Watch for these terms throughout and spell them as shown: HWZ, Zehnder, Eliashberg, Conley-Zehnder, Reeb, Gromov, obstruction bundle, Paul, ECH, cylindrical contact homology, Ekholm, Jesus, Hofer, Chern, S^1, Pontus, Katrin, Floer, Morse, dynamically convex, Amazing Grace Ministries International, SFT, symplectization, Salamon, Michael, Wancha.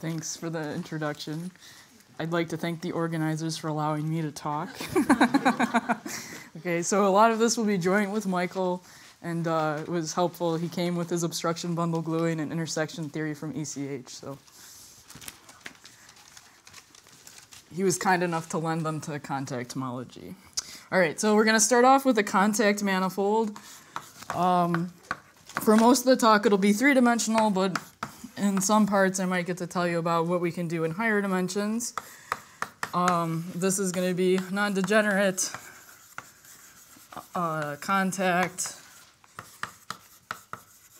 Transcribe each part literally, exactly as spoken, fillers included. Thanks for the introduction. I'd like to thank the organizers for allowing me to talk. Okay, so a lot of this will be joint with Michael, and uh, it was helpful. He came with his obstruction bundle gluing and intersection theory from E C H. So he was kind enough to lend them to contact homology. All right, so we're going to start off with a contact manifold. Um, for most of the talk, it'll be three-dimensional, but in some parts, I might get to tell you about what we can do in higher dimensions. Um, this is going to be non-degenerate, uh, contact,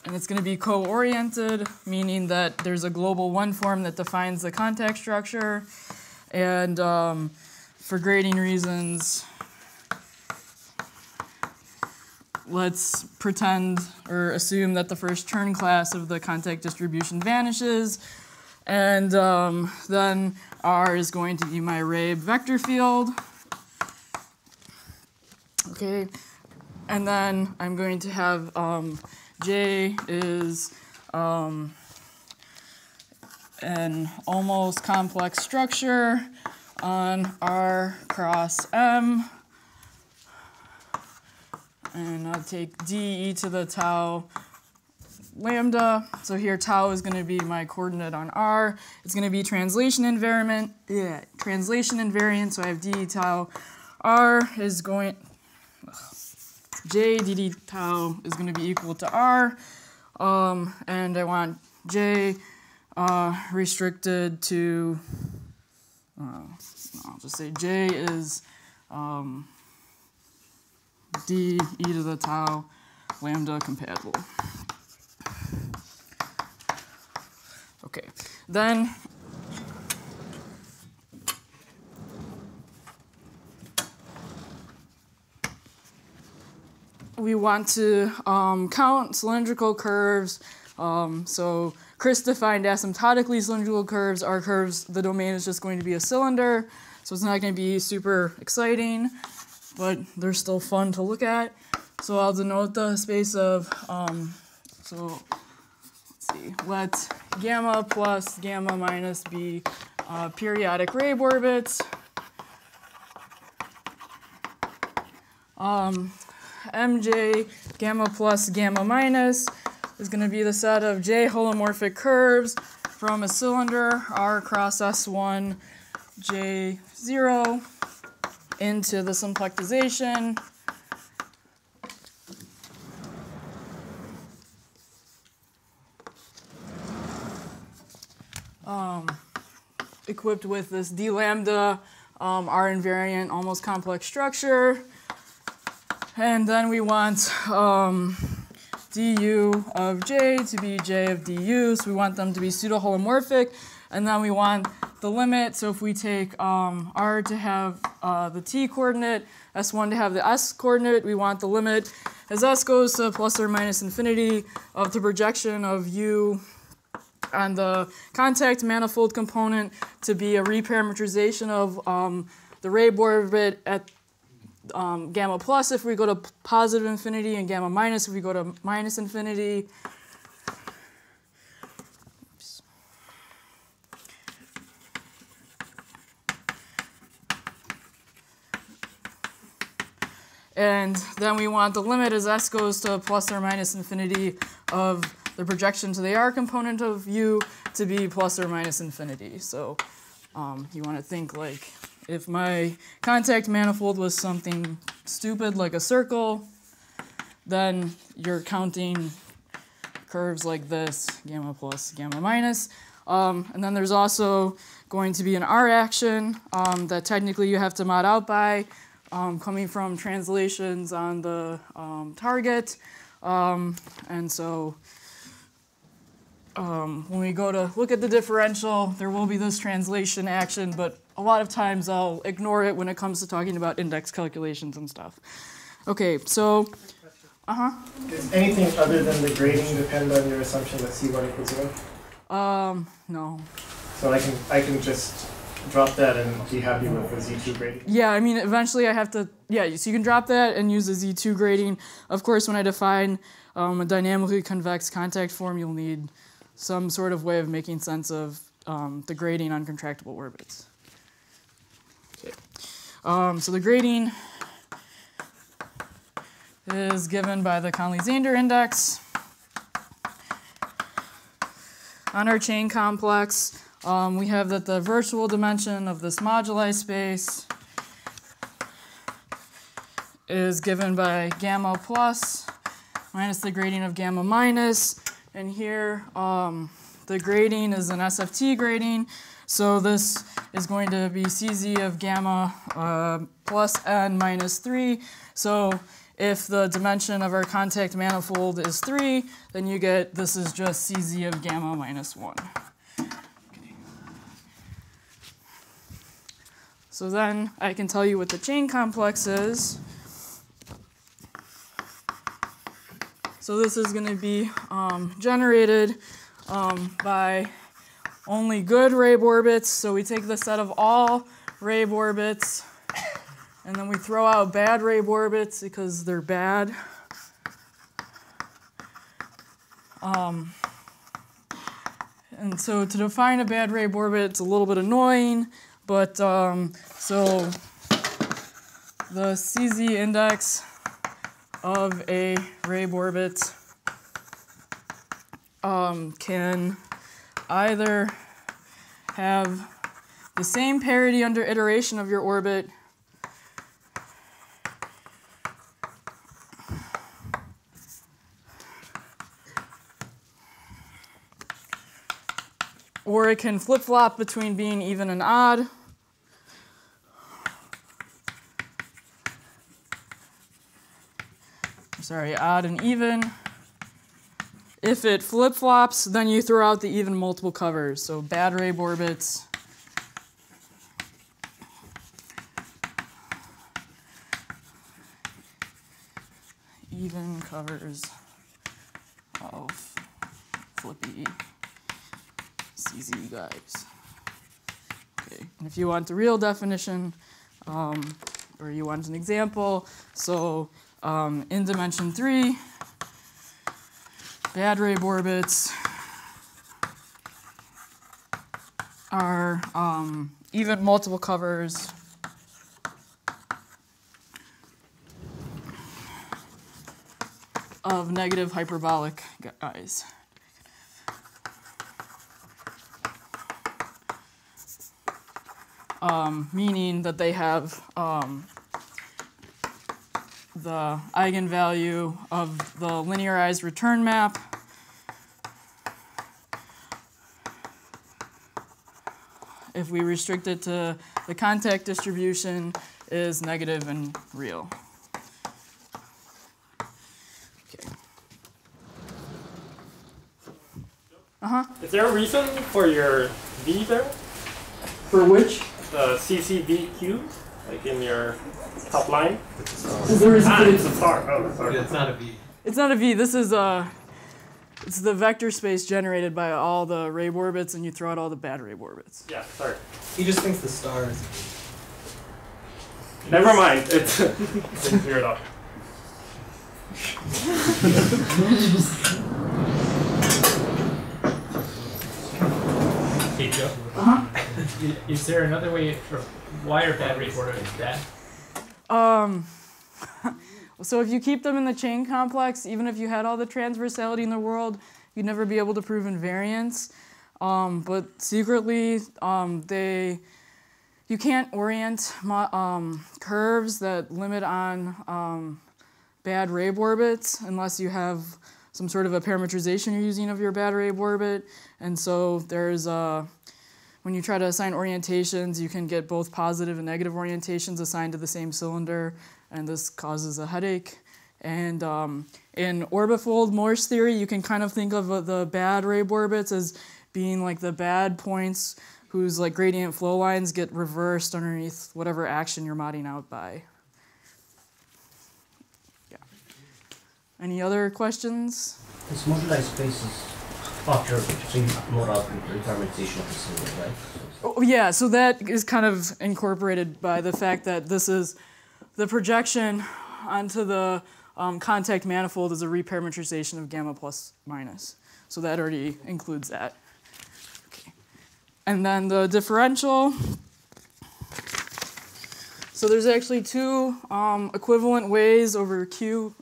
and it's going to be co-oriented, meaning that there's a global one form that defines the contact structure. And um, for grading reasons, let's pretend or assume that the first Chern class of the contact distribution vanishes, and um, then R is going to be my Reeb vector field. Okay, and then I'm going to have um, J is um, an almost complex structure on R cross M. And I'll take d e to the tau lambda. So here tau is going to be my coordinate on R. It's going to be translation invariant. Yeah, translation invariant. So I have d tau R is going ugh, j d d tau is going to be equal to R, um, and I want j uh, restricted to. Uh, I'll just say j is. Um, d e to the tau lambda compatible. Okay, then we want to um, count cylindrical curves. Um, so Chris defined asymptotically cylindrical curves. Our curves, the domain is just going to be a cylinder, so it's not going to be super exciting, but they're still fun to look at. So I'll denote the space of, um, so let's see, let gamma plus gamma minus be uh, periodic Reeb orbits. Um, M J gamma plus gamma minus is going to be the set of J holomorphic curves from a cylinder R cross S one J zero. Into the symplectization. Um, equipped with this d lambda, um, R invariant, almost complex structure. And then we want um, du of J to be J of du, so we want them to be pseudo-holomorphic. And then we want the limit, so if we take um, R to have uh, the t coordinate, S one to have the s coordinate, we want the limit as s goes to plus or minus infinity of the projection of u on the contact manifold component to be a reparametrization of um, the Reeb orbit at um, gamma plus if we go to positive infinity and gamma minus if we go to minus infinity. And then we want the limit as s goes to plus or minus infinity of the projection to the R component of u to be plus or minus infinity. So um, you want to think like if my contact manifold was something stupid like a circle, then you're counting curves like this, gamma plus, gamma minus. Um, and then there's also going to be an R action um, that technically you have to mod out by. Um, coming from translations on the um, target. Um, and so um, when we go to look at the differential, there will be this translation action, but a lot of times I'll ignore it when it comes to talking about index calculations and stuff. Okay, so, uh-huh. Does anything other than the grading depend on your assumption that C one equals zero? Um, no. So I can, I can just drop that and be happy with the Z two grading? Yeah, I mean, eventually I have to, yeah, so you can drop that and use the Z two grading. Of course, when I define um, a dynamically convex contact form, you'll need some sort of way of making sense of um, the grading on contractible orbits. Okay. Um, so the grading is given by the Conley-Zehnder index on our chain complex. Um, we have that the virtual dimension of this moduli space is given by gamma plus minus the gradient of gamma minus. And here um, the gradient is an S F T gradient. So this is going to be C Z of gamma uh, plus n minus three. So if the dimension of our contact manifold is three, then you get this is just C Z of gamma minus one. So then I can tell you what the chain complex is. So this is going to be um, generated um, by only good Reeb orbits. So we take the set of all Reeb orbits, and then we throw out bad Reeb orbits because they're bad. Um, and so to define a bad Reeb orbit, it's a little bit annoying. But um, so the C Z index of a Reeb orbit um, can either have the same parity under iteration of your orbit, or it can flip-flop between being even and odd. Sorry, odd and even. If it flip-flops, then you throw out the even multiple covers. So bad Reeb orbits even covers of flippy C Z guys. Okay. And if you want the real definition, um, or you want an example, so Um, in dimension three, bad Reeb orbits are um, even multiple covers of negative hyperbolic guys. Um, meaning that they have um, the eigenvalue of the linearized return map if we restrict it to the contact distribution is negative and real. Okay. Uh-huh. Is there a reason for your V there? For which? The C C V Q, like in your top line? Is there a reason ah, it's a star. Oh, sorry. It's not a V. It's not a V. This is a, it's the vector space generated by all the Reeb orbits, and you throw out all the bad Reeb orbits. Yeah, sorry. He just thinks the star is a V. Never mind. It's didn't clear it up. Hey, Joe. Uh-huh. Is there another way, or why are bad Reeb orbits bad? Um, so if you keep them in the chain complex, even if you had all the transversality in the world, you'd never be able to prove invariance. Um, but secretly, um, they, you can't orient um, curves that limit on um, bad Reeb orbits unless you have some sort of a parametrization you're using of your bad Reeb orbit. And so there's a when you try to assign orientations, you can get both positive and negative orientations assigned to the same cylinder, and this causes a headache. And um, in orbifold Morse theory, you can kind of think of uh, the bad Reeb orbits as being like the bad points whose like gradient flow lines get reversed underneath whatever action you're modding out by. Yeah. Any other questions? It's moduli spaces. Factor between more output and parametrization of the cylinder, right? Oh, yeah, so that is kind of incorporated by the fact that this is the projection onto the um, contact manifold is a reparametrization of gamma plus minus. So that already includes that. Okay. And then the differential. So there's actually two um, equivalent ways over Q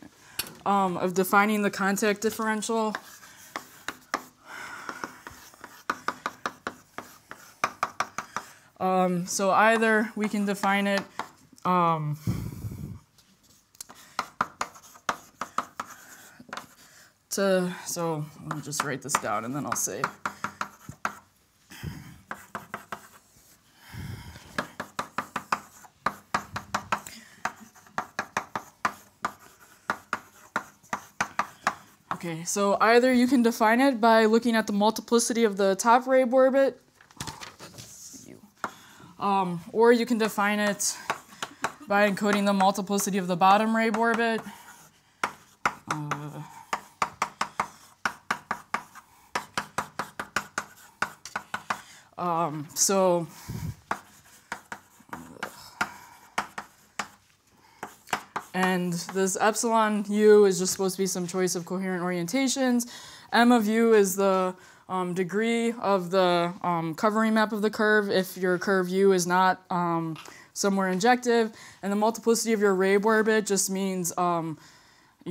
um, of defining the contact differential. Um, so either we can define it um, to, so let me just write this down and then I'll say. Okay, so either you can define it by looking at the multiplicity of the top Reeb orbit, Um, or you can define it by encoding the multiplicity of the bottom Reeb orbit. Uh, um, so, and this epsilon u is just supposed to be some choice of coherent orientations. M of u is the Um, degree of the um, covering map of the curve if your curve U is not um, somewhere injective. And the multiplicity of your Reeb orbit just means um,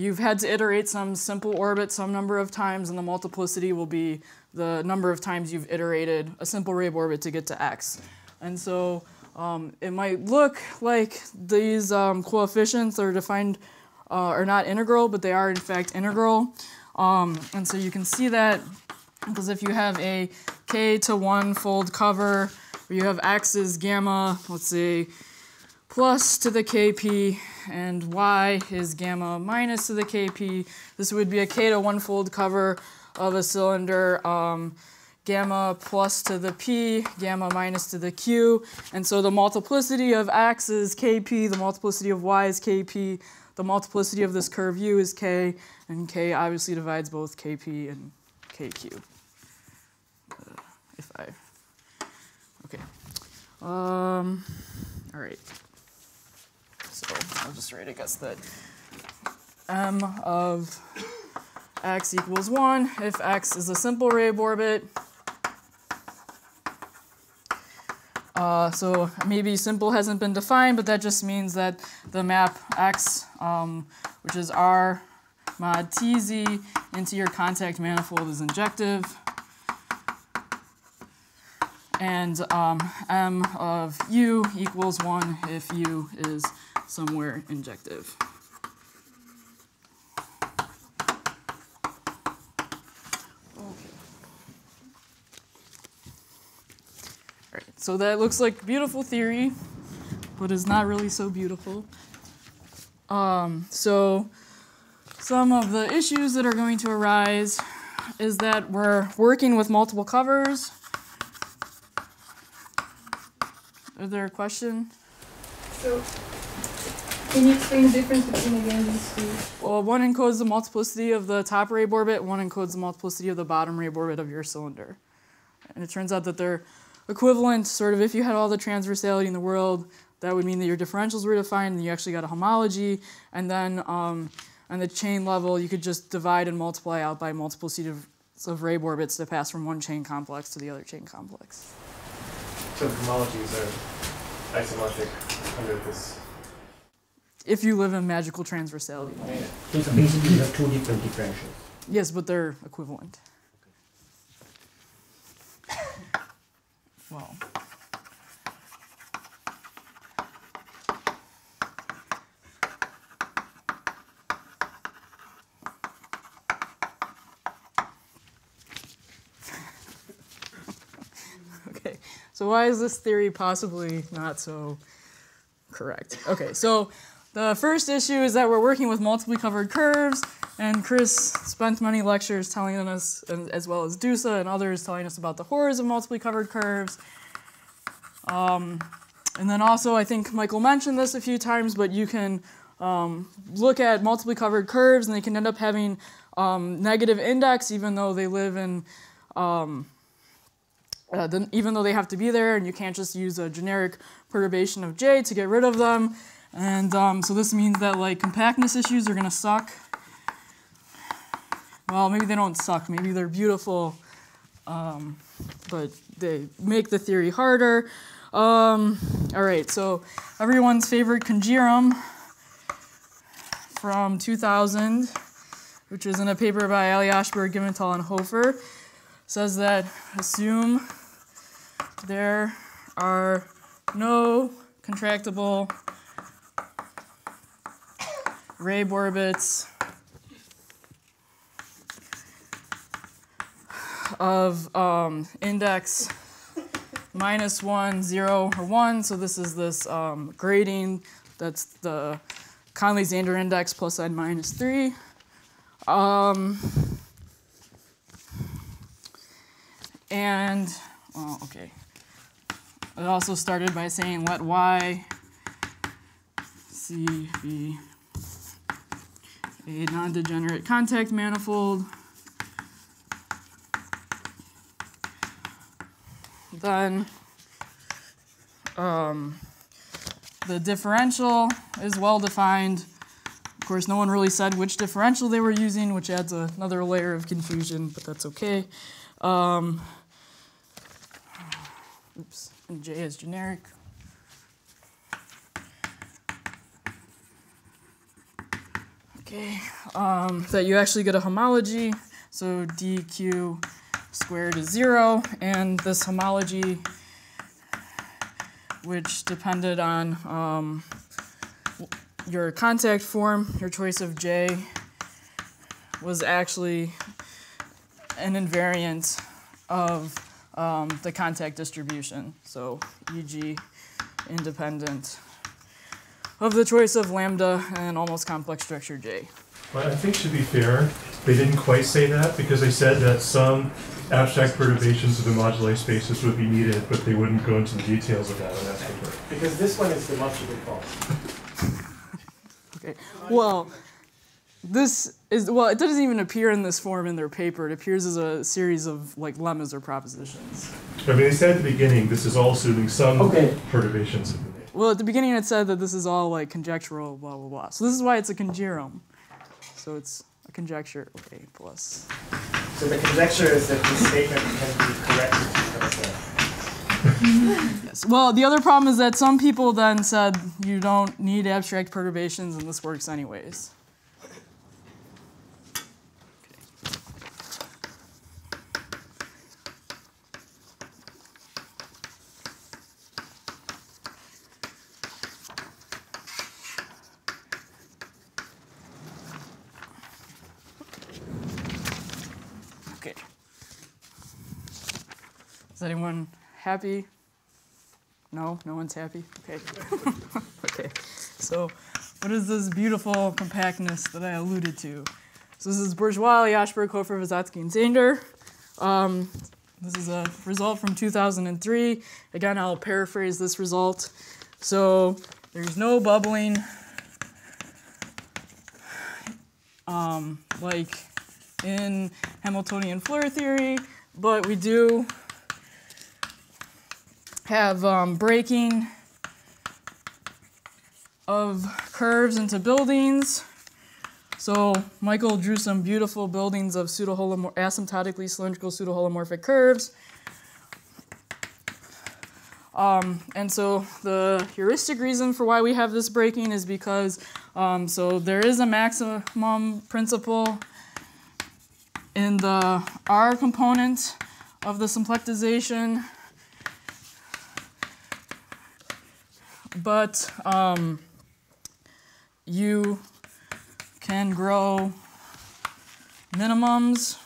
you've had to iterate some simple orbit some number of times, and the multiplicity will be the number of times you've iterated a simple Reeb orbit to get to X. And so um, it might look like these um, coefficients are defined, uh, are not integral, but they are in fact integral. Um, and so you can see that because if you have a k to one fold cover, where you have x is gamma, let's say, plus to the kp, and y is gamma minus to the kp, this would be a k to one fold cover of a cylinder, um, gamma plus to the p, gamma minus to the q. And so the multiplicity of x is kp, the multiplicity of y is kp, the multiplicity of this curve u is k, and k obviously divides both kp and k cubed. If I, okay. Um, all right. So I'll just write, I guess, that m of x equals one if x is a simple Reeb orbit. Uh, so maybe simple hasn't been defined, but that just means that the map x, um, which is R mod T Z into your contact manifold is injective. And um, m of u equals one if u is somewhere injective. Okay. All right, so that looks like beautiful theory, but is not really so beautiful. Um, so some of the issues that are going to arise is that we're working with multiple covers. Is there a question? So, can you explain the difference between again these two? Well, one encodes the multiplicity of the top Reeb orbit, one encodes the multiplicity of the bottom Reeb orbit of your cylinder. And it turns out that they're equivalent, sort of if you had all the transversality in the world, that would mean that your differentials were defined and you actually got a homology. And then um, on the chain level, you could just divide and multiply out by multiplicity of, of Reeb orbits to pass from one chain complex to the other chain complex. So the homologies are isomorphic under this? If you live in magical transversality. Yeah. So basically you have two different differentials. Yes, but they're equivalent. Okay. Well. So why is this theory possibly not so correct? Okay, so the first issue is that we're working with multiply covered curves, and Chris spent many lectures telling us, as well as Dusa and others, telling us about the horrors of multiply covered curves. Um, and then also, I think Michael mentioned this a few times, but you can um, look at multiply covered curves, and they can end up having um, negative index, even though they live in... Um, Uh, then, even though they have to be there, and you can't just use a generic perturbation of J to get rid of them. And um, so this means that like compactness issues are going to suck. Well, maybe they don't suck. Maybe they're beautiful um, but they make the theory harder. Um, all right, so everyone's favorite congerum from two thousand, which is in a paper by Eliashberg, Givental, and Hofer, says that assume there are no contractible Reeb orbits of um, index minus one, zero, or one. So this is this um, grading. That's the Conley-Zehnder index plus n minus three. Um, and oh, okay. It also started by saying let y c be a non-degenerate contact manifold. Then um, the differential is well defined. Of course, no one really said which differential they were using, which adds a, another layer of confusion, but that's okay. Um, oops, and J is generic. Okay, um, that you actually get a homology, so dq squared is zero, and this homology, which depended on um, your contact form, your choice of J, was actually an invariant of um, the contact distribution, so for example independent of the choice of lambda and almost complex structure J. Well, I think, to be fair, they didn't quite say that, because they said that some abstract perturbations of the moduli spaces would be needed, but they wouldn't go into the details of that in that paper. Because this one is demonstrably false. Okay. Well, this is, well, it doesn't even appear in this form in their paper. It appears as a series of like lemmas or propositions. I mean, they said at the beginning this is all assuming some okay. perturbations of the data. Well, at the beginning it said that this is all like conjectural, blah blah blah. So this is why it's a congerum. So it's a conjecture, okay, plus. So the conjecture is that this statement can be corrected. Yes. Well, the other problem is that some people then said you don't need abstract perturbations and this works anyways. Okay. Is anyone happy? No, no one's happy? Okay. Okay. So what is this beautiful compactness that I alluded to? So this is Bourgeois, Eliashberg, Hofer, Vysocki, and Zehnder. Um, this is a result from two thousand three. Again, I'll paraphrase this result. So there's no bubbling um, like in Hamiltonian Floer theory, but we do have um, breaking of curves into buildings. So Michael drew some beautiful buildings of asymptotically cylindrical pseudoholomorphic curves. Um, and so the heuristic reason for why we have this breaking is because um, so there is a maximum principle in the R component of the symplectization. But um, you can grow minimums.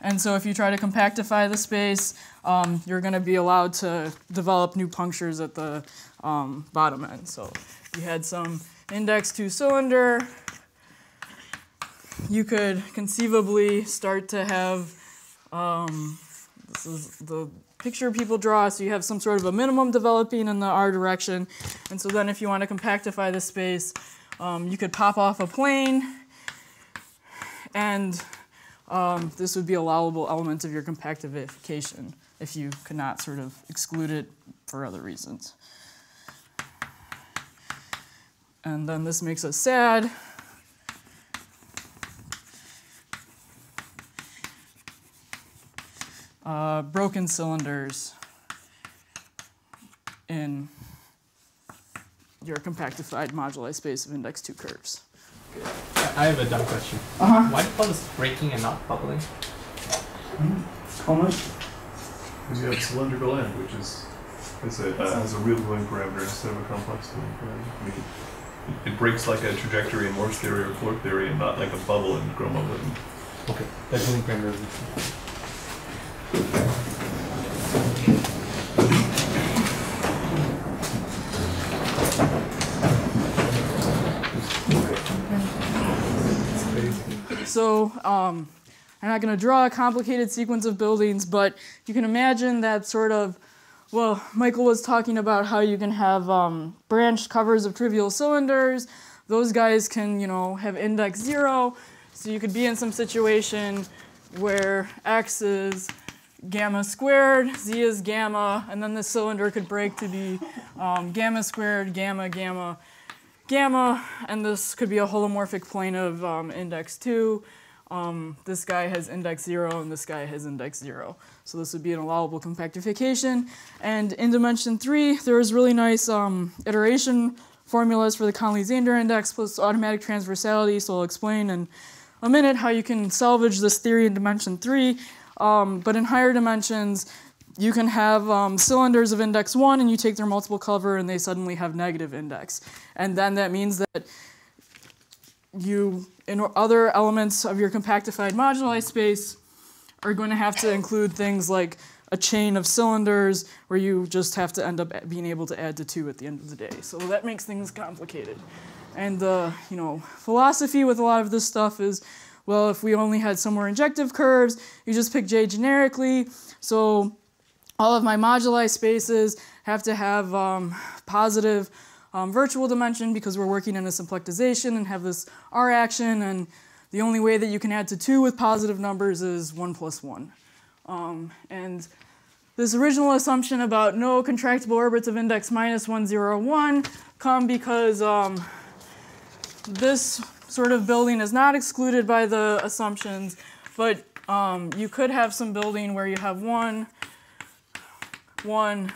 And so if you try to compactify the space, um, you're going to be allowed to develop new punctures at the um, bottom end. So you had some index two cylinder. You could conceivably start to have, um, this is the picture people draw, so you have some sort of a minimum developing in the R direction. And so then if you want to compactify the space, um, you could pop off a plane, and um, this would be allowable element of your compactification if you could not sort of exclude it for other reasons. And then this makes us sad. uh, broken cylinders in your compactified moduli space of index two curves. I have a dumb question. Uh-huh. Why do you call this breaking and not bubbling? Mm-hmm. Almost. Because you have cylindrical end, which is it's a, uh, has a real going parameter instead of a complex going parameter. I mean, it, it breaks like a trajectory in Morse theory or Floer theory, and not like a bubble in Gromov. Okay, that going parameter. So um, I'm not going to draw a complicated sequence of buildings, but you can imagine that sort of, well, Michael was talking about how you can have um, branched covers of trivial cylinders. Those guys can, you know, have index zero. So you could be in some situation where x is gamma squared, z is gamma, and then the cylinder could break to be um, gamma squared, gamma, gamma, gamma, and this could be a holomorphic plane of um, index two. Um, this guy has index zero, and this guy has index zero. So this would be an allowable compactification. And in dimension three, there is really nice um, iteration formulas for the Conley-Zehnder index plus automatic transversality. So I'll explain in a minute how you can salvage this theory in dimension three. Um, but in higher dimensions, you can have um, cylinders of index one, and you take their multiple cover, and they suddenly have negative index. And then that means that you, in other elements of your compactified moduli space, are going to have to include things like a chain of cylinders, where you just have to end up being able to add to two at the end of the day. So that makes things complicated. And uh, you know, philosophy with a lot of this stuff is, well, if we only had some more injective curves, you just pick J generically. So all of my moduli spaces have to have um, positive um, virtual dimension because we're working in a symplectization and have this R action, and the only way that you can add to two with positive numbers is one plus one. Um, and this original assumption about no contractible orbits of index minus one, zero, one come because um, this sort of building is not excluded by the assumptions, but um, you could have some building where you have one, one,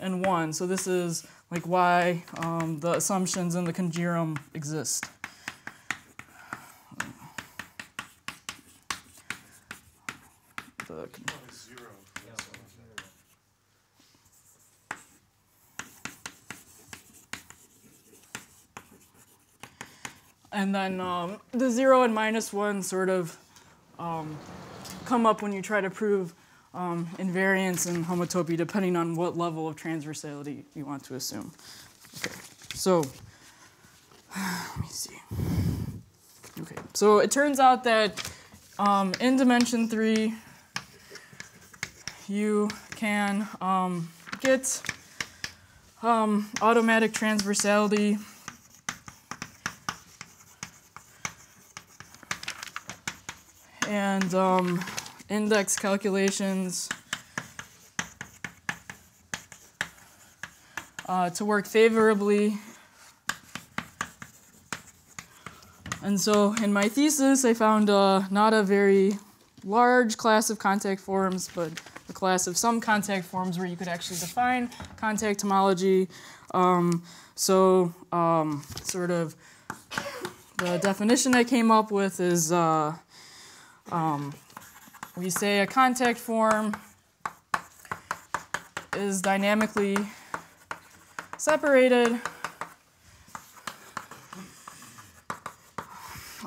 and one. So this is like why um, the assumptions in the congerum exist. The con and then um, the zero and minus one sort of um, come up when you try to prove Um, invariance and homotopy, depending on what level of transversality you want to assume. Okay, so let me see. Okay, so it turns out that um, in dimension three, you can um, get um, automatic transversality and um, index calculations uh, to work favorably. And so in my thesis, I found uh, not a very large class of contact forms, but a class of some contact forms where you could actually define contact homology. Um, so um, sort of the definition I came up with is uh, um, we say a contact form is dynamically separated,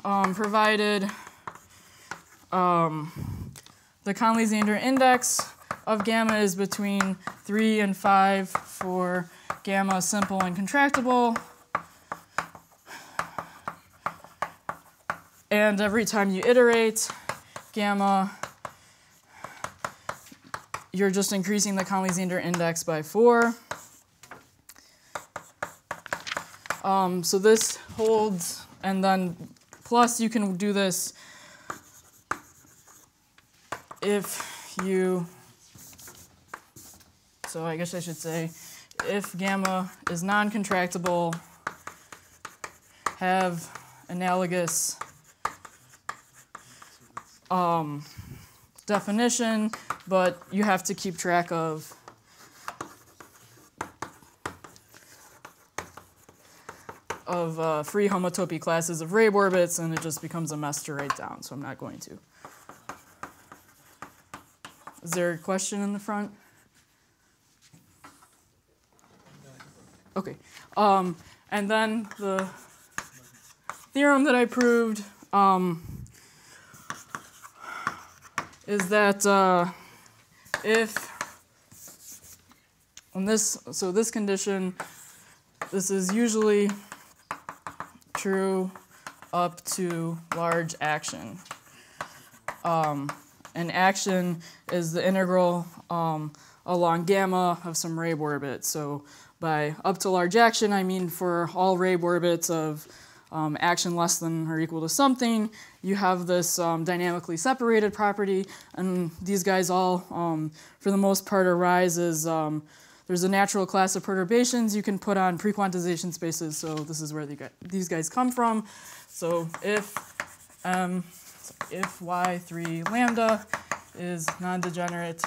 um, provided um, the Conley-Zehnder index of gamma is between three and five for gamma simple and contractible. And every time you iterate gamma, you're just increasing the Conley-Zehnder index by four. Um, so this holds, and then plus you can do this if you, so I guess I should say, if gamma is non-contractible, have analogous um, definition but you have to keep track of of uh, free homotopy classes of Reeb orbits, and it just becomes a mess to write down, so I'm not going to. Is there a question in the front? Okay. Um, and then the theorem that I proved um, is that uh, if on this, so this condition, this is usually true up to large action. Um, and action is the integral um, along gamma of some Reeb orbit. So by up to large action, I mean for all Reeb orbits of um, action less than or equal to something, you have this um, dynamically separated property. And these guys all, um, for the most part, arise as um, there's a natural class of perturbations you can put on pre-quantization spaces. So this is where they get, these guys come from. So if um, if Y three lambda is non-degenerate,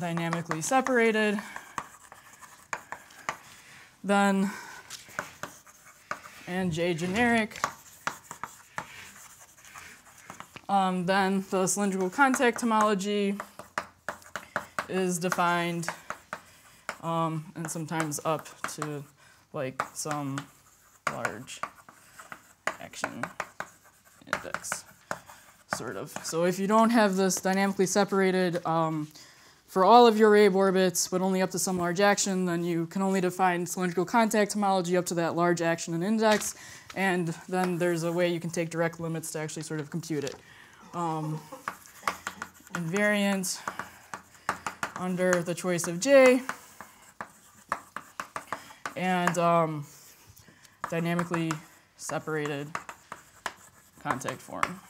dynamically separated, then and J generic, um, then the cylindrical contact homology is defined, um, and sometimes up to like some large action index, sort of. So if you don't have this dynamically separated um, for all of your Reeb orbits, but only up to some large action, then you can only define cylindrical contact homology up to that large action and index, and then there's a way you can take direct limits to actually sort of compute it. Um, invariant under the choice of J, and um, dynamically separated contact form.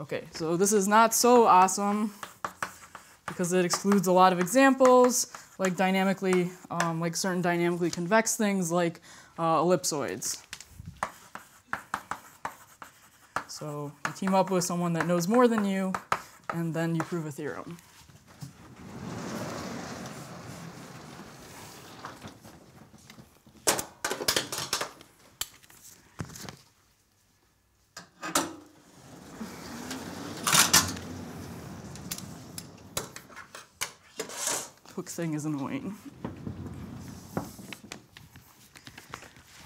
Okay, so this is not so awesome, because it excludes a lot of examples, like dynamically, um, like certain dynamically convex things, like uh, ellipsoids. So you team up with someone that knows more than you, and then you prove a theorem. Thing is annoying.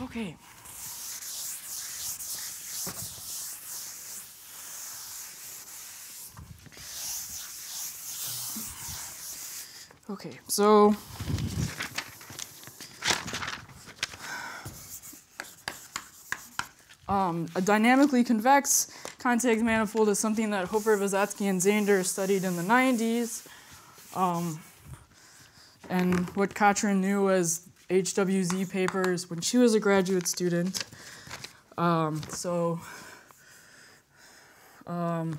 Okay. Okay, so um, a dynamically convex contact manifold is something that Hofer, Vysocki, and Zehnder studied in the nineties. Um, And what Katrin knew was H W Z papers when she was a graduate student. Um, so um,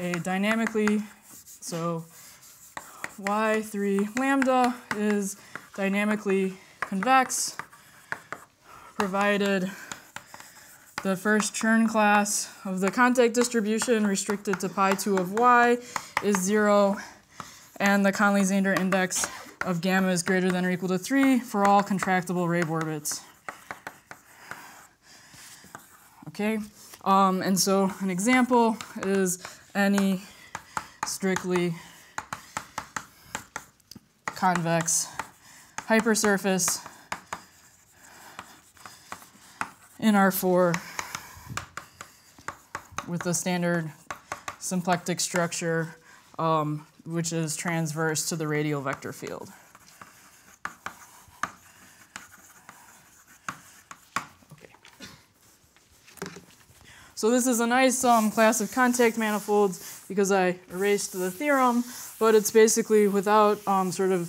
a dynamically, so Y three lambda is dynamically convex, provided the first Chern class of the contact distribution restricted to pi two of Y is zero, and the Conley-Zehnder index of gamma is greater than or equal to three for all contractible Reeb orbits. Okay, um, and so an example is any strictly convex hypersurface in R four with the standard symplectic structure, um, which is transverse to the radial vector field. Okay. So this is a nice um, class of contact manifolds because I erased the theorem, but it's basically without um, sort of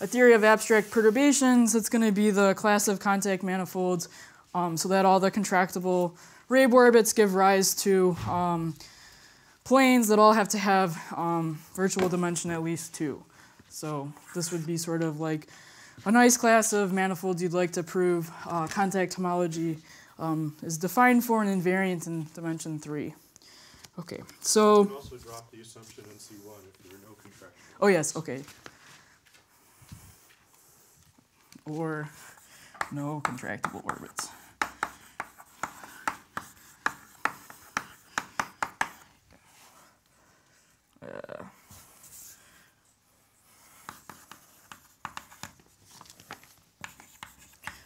a theory of abstract perturbations, it's going to be the class of contact manifolds um, so that all the contractible Reeb orbits give rise to um, planes that all have to have um, virtual dimension at least two. So this would be sort of like a nice class of manifolds you'd like to prove uh, contact homology um, is defined for an invariant in dimension three. Okay, so. You can also drop the assumption in C one if there are no contractions. Oh, yes, okay. Or no contractible orbits. Uh,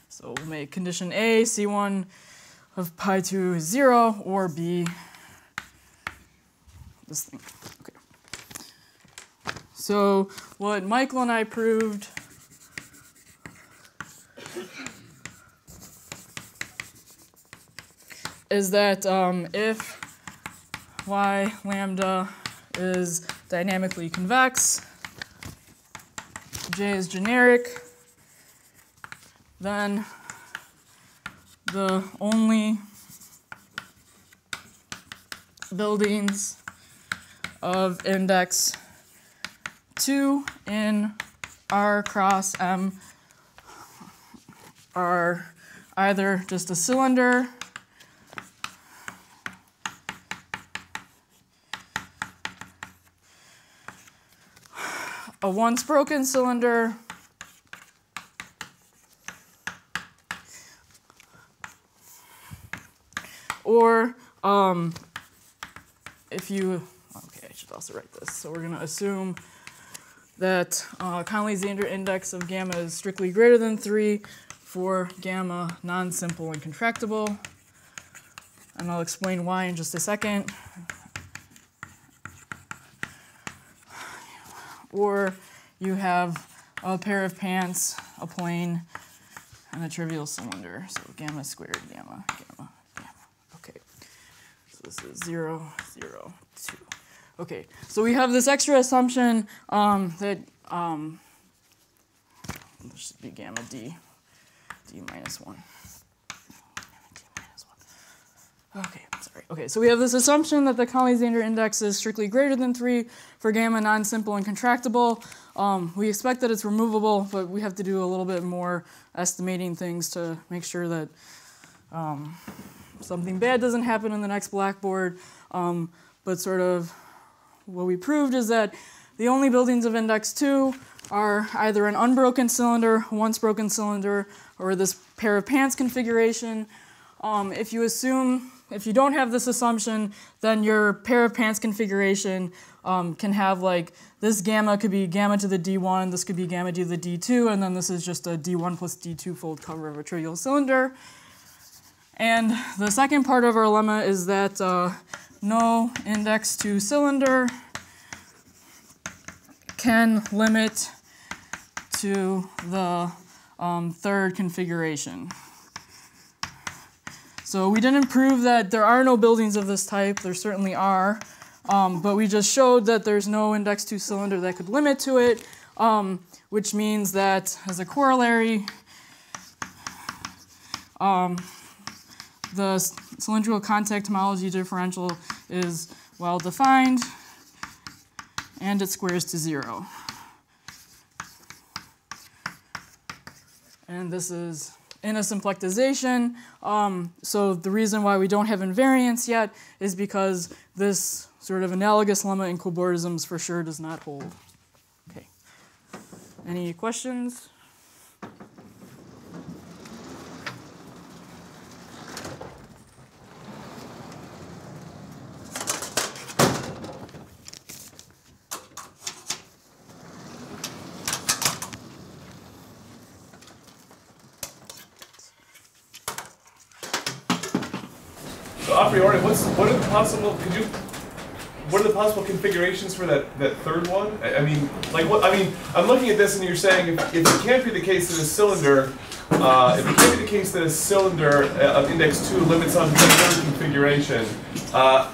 so we'll make condition A, C one of pi two is zero, or B, this thing. Okay. So what Michael and I proved is that um, if y lambda is dynamically convex, J is generic, then the only buildings of index two in R cross M are either just a cylinder a once broken cylinder, or um, if you, okay, I should also write this. So we're gonna assume that uh, Conley-Zehnder index of gamma is strictly greater than three for gamma non-simple and contractible. And I'll explain why in just a second. Or you have a pair of pants, a plane, and a trivial cylinder. So gamma squared, gamma, gamma, gamma. Okay, so this is zero, zero, two. Okay, so we have this extra assumption um, that um, this should be gamma d, d minus one. D minus one. Okay, sorry. Okay, so we have this assumption that the Conley-Zehnder index is strictly greater than three. For gamma non-simple and contractible, um, we expect that it's removable, but we have to do a little bit more estimating things to make sure that um, something bad doesn't happen in the next blackboard. Um, but sort of what we proved is that the only buildings of index two are either an unbroken cylinder, once broken cylinder, or this pair of pants configuration. Um, if you assume, if you don't have this assumption, then your pair of pants configuration Um, can have like, this gamma could be gamma to the d one, this could be gamma to the d two, and then this is just a d one plus d two fold cover of a trivial cylinder. And the second part of our lemma is that uh, no index two cylinder can limit to the um, third configuration. So we didn't prove that there are no buildings of this type, there certainly are. Um, but we just showed that there's no index two cylinder that could limit to it, um, which means that as a corollary, um, the cylindrical contact homology differential is well defined, and it squares to zero. And this is in a symplectization. Um, so the reason why we don't have invariance yet is because this sort of analogous lemma in cobordisms for sure does not hold. Okay. Any questions? So a priori, what's what are the possible? Could you? What are the possible configurations for that, that third one? I, I mean, like what? I mean, I'm looking at this, and you're saying if, if it can't be the case that a cylinder, uh, if it can't be the case that a cylinder of index two limits onto the third configuration, uh,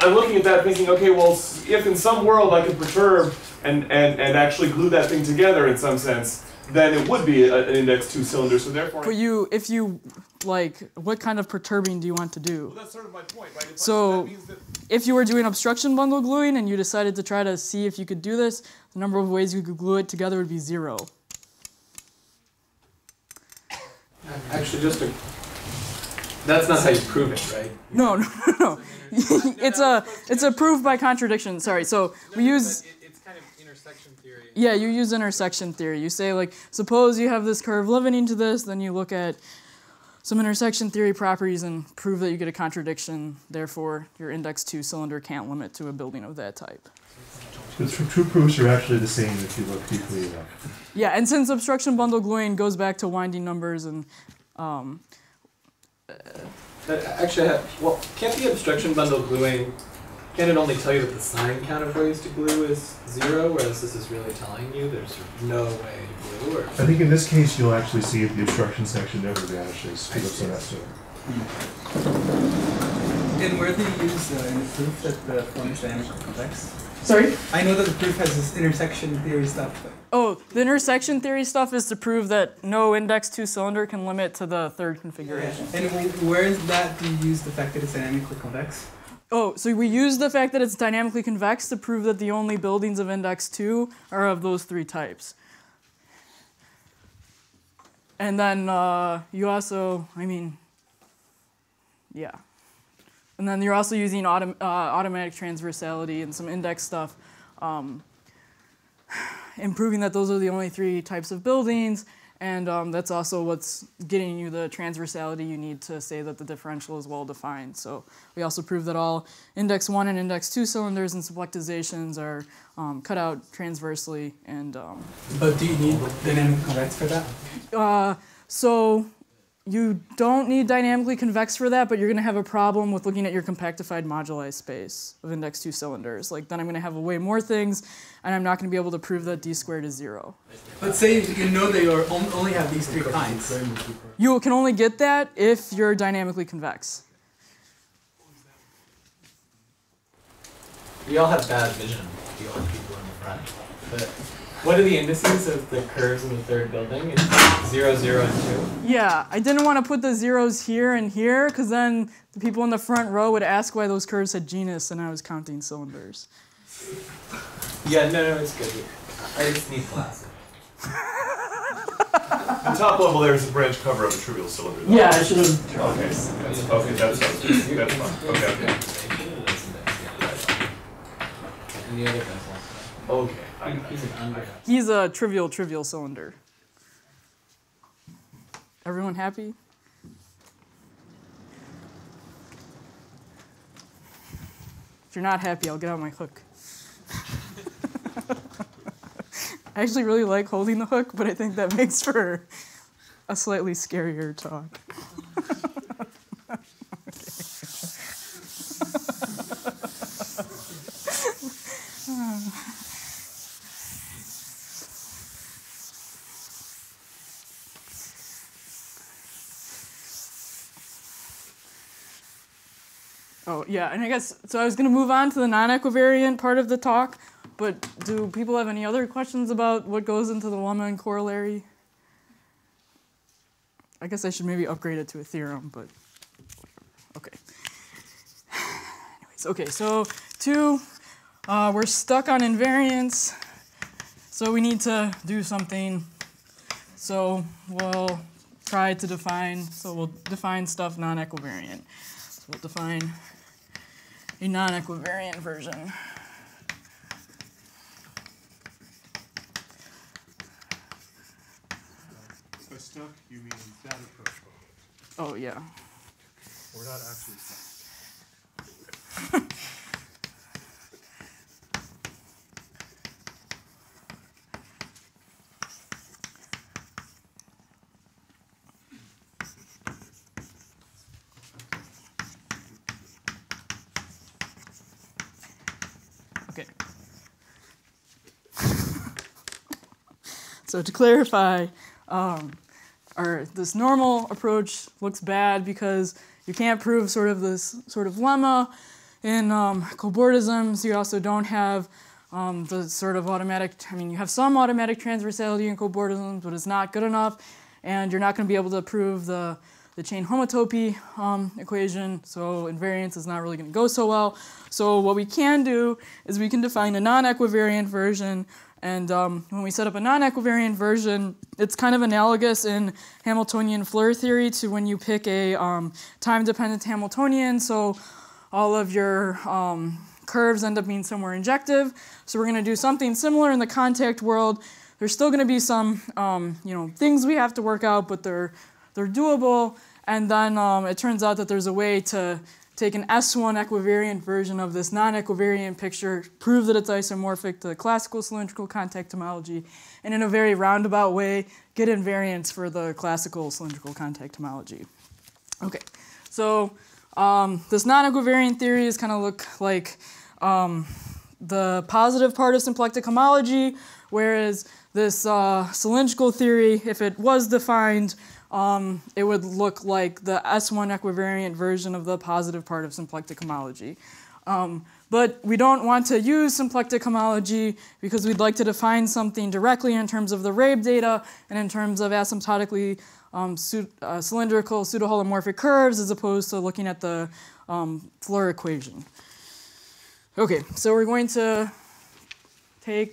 I'm looking at that thinking, okay, well, if in some world I could perturb and and and actually glue that thing together in some sense, then it would be a, an index two cylinder. So therefore, for you, if you like, what kind of perturbing do you want to do? Well, that's sort of my point, right? It's so, like, that means that if you were doing obstruction bundle gluing and you decided to try to see if you could do this, the number of ways you could glue it together would be zero. Actually, just a That's not how you prove it, right? No, no, no, no. It's a it's a proof by contradiction. Sorry. So we use. Yeah, you use intersection theory. You say, like, suppose you have this curve limiting to this, then you look at some intersection theory properties and prove that you get a contradiction. Therefore, your index two cylinder can't limit to a building of that type. So the true proofs are actually the same if you look deeply enough. Yeah, and since obstruction bundle gluing goes back to winding numbers and... Um, uh, actually, well, can't the obstruction bundle gluing... Can it only tell you that the sign counterpoise to glue is zero, whereas this is really telling you there's no way to glue? Or I think in this case you'll actually see if the obstruction section never vanishes. And where do you use uh, in the proof that the form is dynamically complex? Sorry? I know that the proof has this intersection theory stuff. But oh, the intersection theory stuff is to prove that no index two cylinder can limit to the third configuration. Yeah. And where is that do you use the fact that it's dynamically convex? Oh, so we use the fact that it's dynamically convex to prove that the only buildings of index two are of those three types. And then uh, you also, I mean, yeah. And then you're also using autom uh, automatic transversality and some index stuff, um, and proving that those are the only three types of buildings. And um, that's also what's getting you the transversality you need to say that the differential is well-defined. So we also prove that all index one and index two cylinders and symplectizations are um, cut out transversely. And um, but do you need dynamically convex for that? Uh, so you don't need dynamically convex for that, but you're going to have a problem with looking at your compactified moduli space of index two cylinders. Like, then I'm going to have way more things, and I'm not going to be able to prove that d squared is zero. But say you know that you only have these three kinds. You can only get that if you're dynamically convex. We all have bad vision, the old people in the front. But what are the indices of the curves in the third building? It's zero, zero, and two. Yeah, I didn't want to put the zeros here and here, because then the people in the front row would ask why those curves had genus, and I was counting cylinders. Yeah, no, no, it's good. I just need class. At top level, there's a branch cover of a trivial cylinder. Though. Yeah, I should have. Okay, that's, okay, that's, that's fine. Okay, okay. And the other pencil. Okay. He's, an He's a trivial, trivial cylinder. Everyone happy? If you're not happy, I'll get out my hook. I actually really like holding the hook, but I think that makes for a slightly scarier talk. Oh, yeah, and I guess, so I was going to move on to the non-equivariant part of the talk, but do people have any other questions about what goes into the lemma and corollary? I guess I should maybe upgrade it to a theorem, but okay. Anyways, okay, so two, uh, we're stuck on invariance, so we need to do something. So we'll try to define, so we'll define stuff non-equivariant. So we'll define a non-equivariant version. By stuck, you mean that approach. Oh, yeah. We're not actually stuck. So to clarify, um, our, this normal approach looks bad because you can't prove sort of this sort of lemma in um, cobordisms. So you also don't have um, the sort of automatic, I mean, you have some automatic transversality in cobordisms, but it's not good enough. And you're not going to be able to prove the, the chain homotopy um, equation. So invariance is not really going to go so well. So what we can do is we can define a non-equivariant version And um, when we set up a non-equivariant version, it's kind of analogous in Hamiltonian Floer theory to when you pick a um, time-dependent Hamiltonian, so all of your um, curves end up being somewhere injective. So we're going to do something similar in the contact world. There's still going to be some um, you know, things we have to work out, but they're, they're doable. And then um, it turns out that there's a way to take an S one equivariant version of this non-equivariant picture, prove that it's isomorphic to classical cylindrical contact homology, and in a very roundabout way, get invariance for the classical cylindrical contact homology. Okay, so um, this non-equivariant theory is kind of look like um, the positive part of symplectic homology, whereas this uh, cylindrical theory, if it was defined, Um, it would look like the S one equivariant version of the positive part of symplectic homology. Um, but we don't want to use symplectic homology because we'd like to define something directly in terms of the Reeb data and in terms of asymptotically um, pseudo, uh, cylindrical pseudoholomorphic curves as opposed to looking at the um, Floer equation. Okay, so we're going to take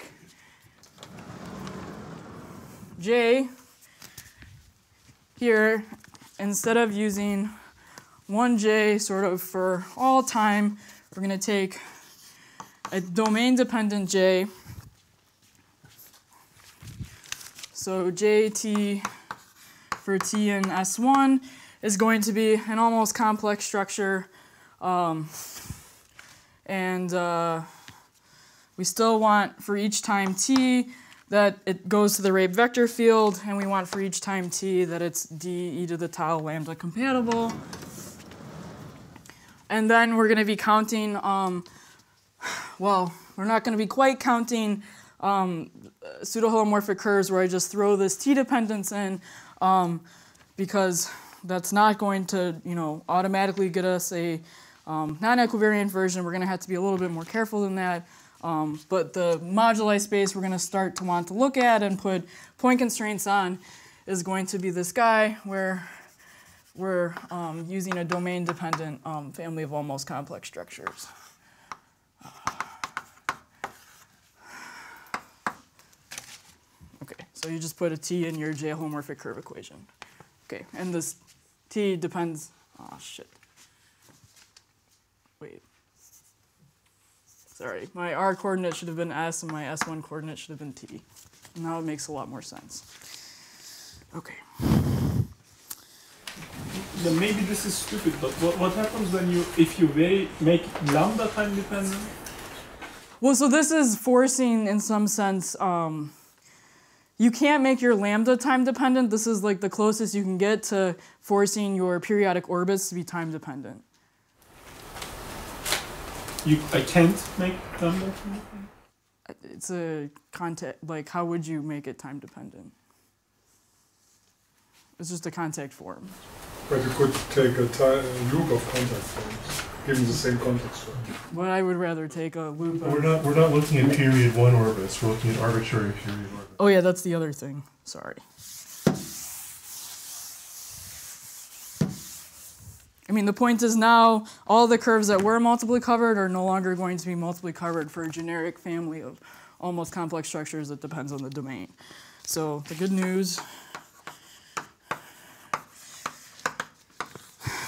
J here, instead of using one j sort of for all time, we're going to take a domain-dependent j. So jt for t in S one is going to be an almost complex structure. Um, and uh, we still want for each time t, that it goes to the Reeb vector field, and we want for each time t that it's d e to the tau lambda compatible. And then we're going to be counting, um, well, we're not going to be quite counting um, pseudoholomorphic curves where I just throw this t dependence in, um, because that's not going to, you know, automatically get us a um, non-equivariant version. We're going to have to be a little bit more careful than that. Um, but the moduli space we're going to start to want to look at and put point constraints on is going to be this guy where we're um, using a domain-dependent um, family of almost complex structures. Okay, so you just put a t in your J holomorphic curve equation. Okay, and this t depends, oh shit, wait. Sorry, my R coordinate should have been S and my S one coordinate should have been T. Now it makes a lot more sense. Okay. Then maybe this is stupid, but what, what happens when you, if you vary, make lambda time dependent? Well, so this is forcing, in some sense, um, you can't make your lambda time dependent. This is like the closest you can get to forcing your periodic orbits to be time dependent. You, I can't make lambda? It's a contact, like how would you make it time dependent? It's just a contact form. But you could take a, time, a loop of contact forms, given the same contact form. But I would rather take a loop of... We're not, we're not looking at period one orbits, we're looking at arbitrary period orbits. Oh yeah, that's the other thing, sorry. I mean, the point is now all the curves that were multiply covered are no longer going to be multiply covered for a generic family of almost complex structures that depends on the domain. So the good news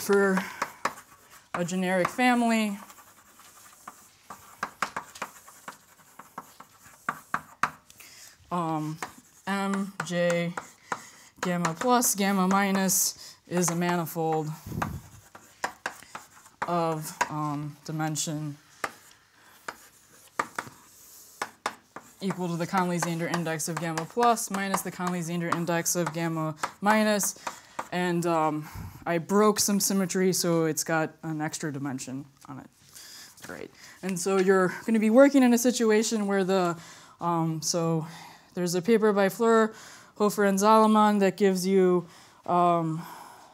for a generic family um, M, J, gamma plus, gamma minus is a manifold of um, dimension equal to the Conley-Zehnder index of gamma plus minus the Conley-Zehnder index of gamma minus. And um, I broke some symmetry, so it's got an extra dimension on it. All right. And so you're going to be working in a situation where the, um, so there's a paper by Floer, Hofer, and Salamon that gives you um,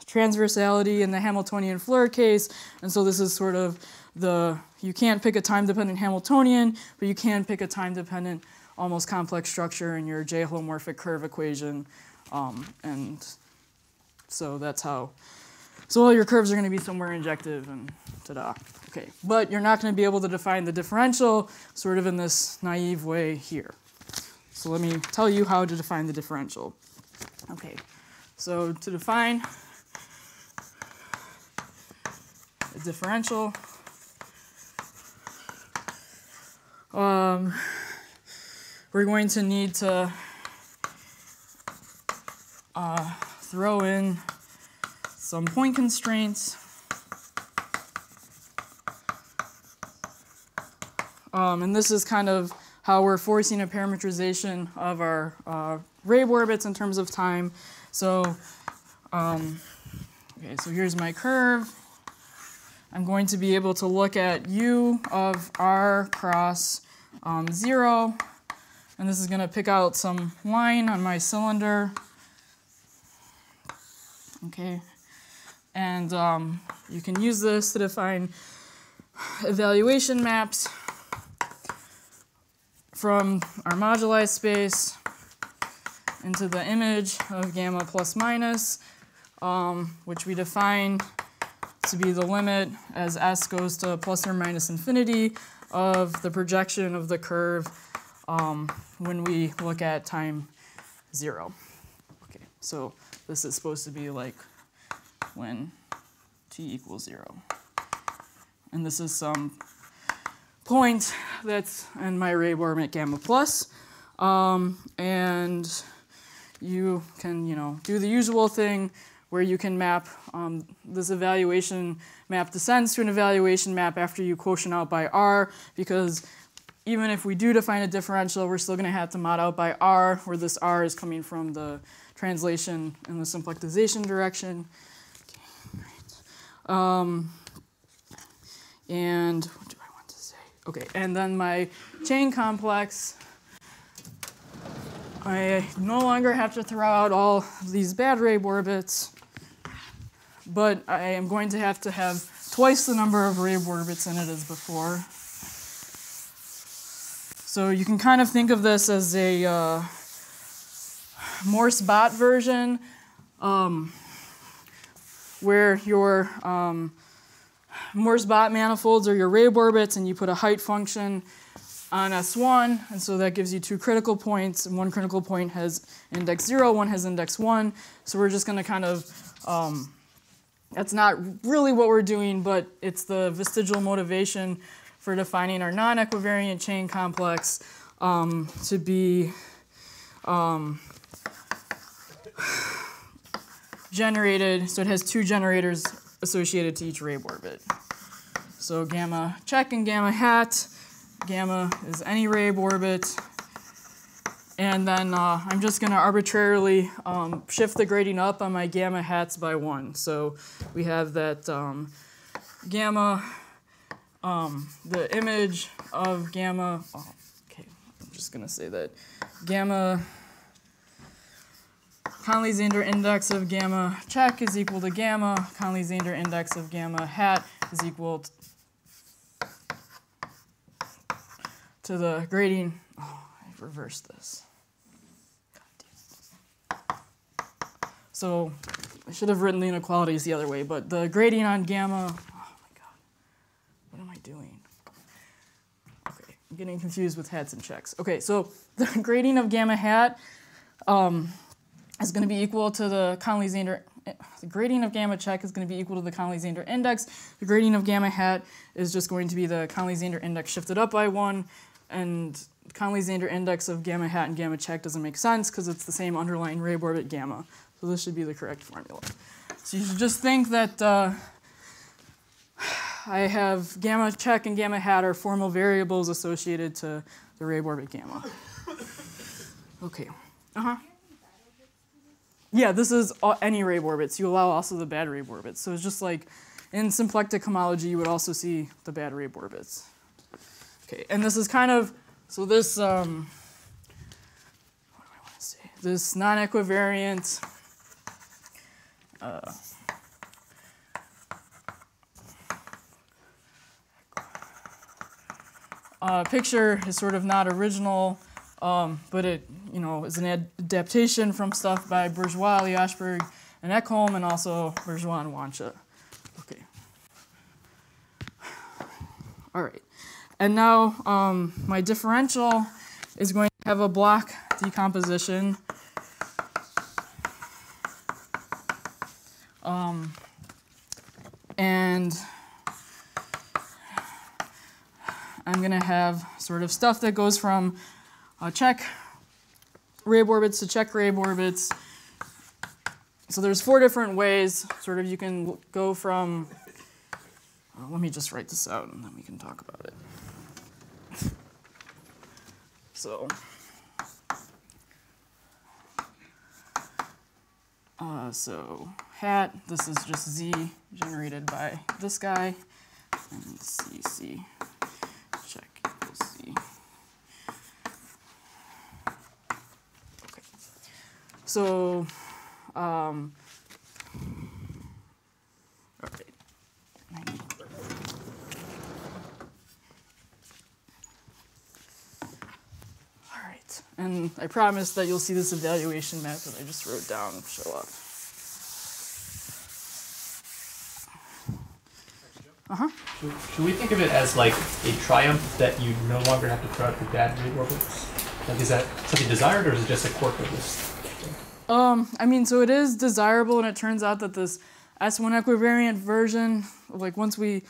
transversality in the Hamiltonian Floer case, and so this is sort of the, you can't pick a time-dependent Hamiltonian, but you can pick a time-dependent almost complex structure in your J-holomorphic curve equation, um, and so that's how, so all your curves are going to be somewhere injective, and ta-da. Okay, but you're not going to be able to define the differential sort of in this naive way here. So let me tell you how to define the differential. Okay, so to define a differential, um, we're going to need to uh, throw in some point constraints. Um, and this is kind of how we're forcing a parametrization of our uh, Reeb orbits in terms of time. So, um, okay, so here's my curve. I'm going to be able to look at u of r cross um, zero, and this is going to pick out some line on my cylinder. Okay, and um, you can use this to define evaluation maps from our moduli space into the image of gamma plus minus, um, which we define to be the limit as s goes to plus or minus infinity of the projection of the curve um, when we look at time zero. Okay, so this is supposed to be like when t equals zero. And this is some point that's in my Reeb orbit gamma plus, um, and you can you know do the usual thing where you can map um, this evaluation map descends to an evaluation map after you quotient out by r, because even if we do define a differential, we're still going to have to mod out by r, where this r is coming from the translation in the symplectization direction. Okay, right. um, and Okay, and then my chain complex, I no longer have to throw out all these bad Reeb orbits, but I am going to have to have twice the number of Reeb orbits in it as before. So you can kind of think of this as a uh, Morse bot version, um, where your um, Morse bot manifolds are your Reeb orbits, and you put a height function on S one, and so that gives you two critical points, and one critical point has index zero, one has index one, so we're just going to kind of, um, that's not really what we're doing, but it's the vestigial motivation for defining our non-equivariant chain complex um, to be um, generated, so it has two generators associated to each Reeb orbit. So gamma check and gamma hat. Gamma is any Reeb orbit. And then uh, I'm just going to arbitrarily um, shift the grading up on my gamma hats by one. So we have that um, gamma, um, the image of gamma, oh, okay, I'm just going to say that gamma Conley-Zehnder index of gamma check is equal to gamma. Conley-Zehnder index of gamma hat is equal to the gradient. Oh, I've reversed this. God damn. So I should have written the inequalities the other way, but the gradient on gamma. Oh my god, what am I doing? Okay, I'm getting confused with hats and checks. Okay, so the gradient of gamma hat. Um, is going to be equal to the Conley-Zehnder, the gradient of gamma check is going to be equal to the Conley-Zehnder index. The gradient of gamma hat is just going to be the Conley-Zehnder index shifted up by one, and Conley-Zehnder index of gamma hat and gamma check doesn't make sense because it's the same underlying Reeb orbit gamma. So this should be the correct formula. So you should just think that uh, I have gamma check and gamma hat are formal variables associated to the Reeb orbit gamma. Okay. Uh-huh. Yeah, this is any Reeb orbits. You allow also the bad Reeb orbits. So it's just like in symplectic homology, you would also see the bad Reeb orbits. Okay, and this is kind of, so this, um, what do I want to say? This non-equivariant, uh, uh, picture is sort of not original. Um, but it, you know, is an ad adaptation from stuff by Bourgeois, Eliashberg, and Ekholm, and also Bourgeois and Wancha. Okay. All right. And now um, my differential is going to have a block decomposition. Um, and I'm going to have sort of stuff that goes from uh, check Reeb orbits to check Reeb orbits. So there's four different ways sort of you can go from, uh, let me just write this out and then we can talk about it. So, uh, so hat, this is just Z generated by this guy, and C, C. So, um, all right. All right, and I promise that you'll see this evaluation map that I just wrote down show up. Uh-huh. Should, should we think of it as like a triumph that you no longer have to throw out the bad Reeb orbits? Like, is that something desired, or is it just a quirk of this? Um, I mean, so it is desirable, and it turns out that this S one equivariant version, like once we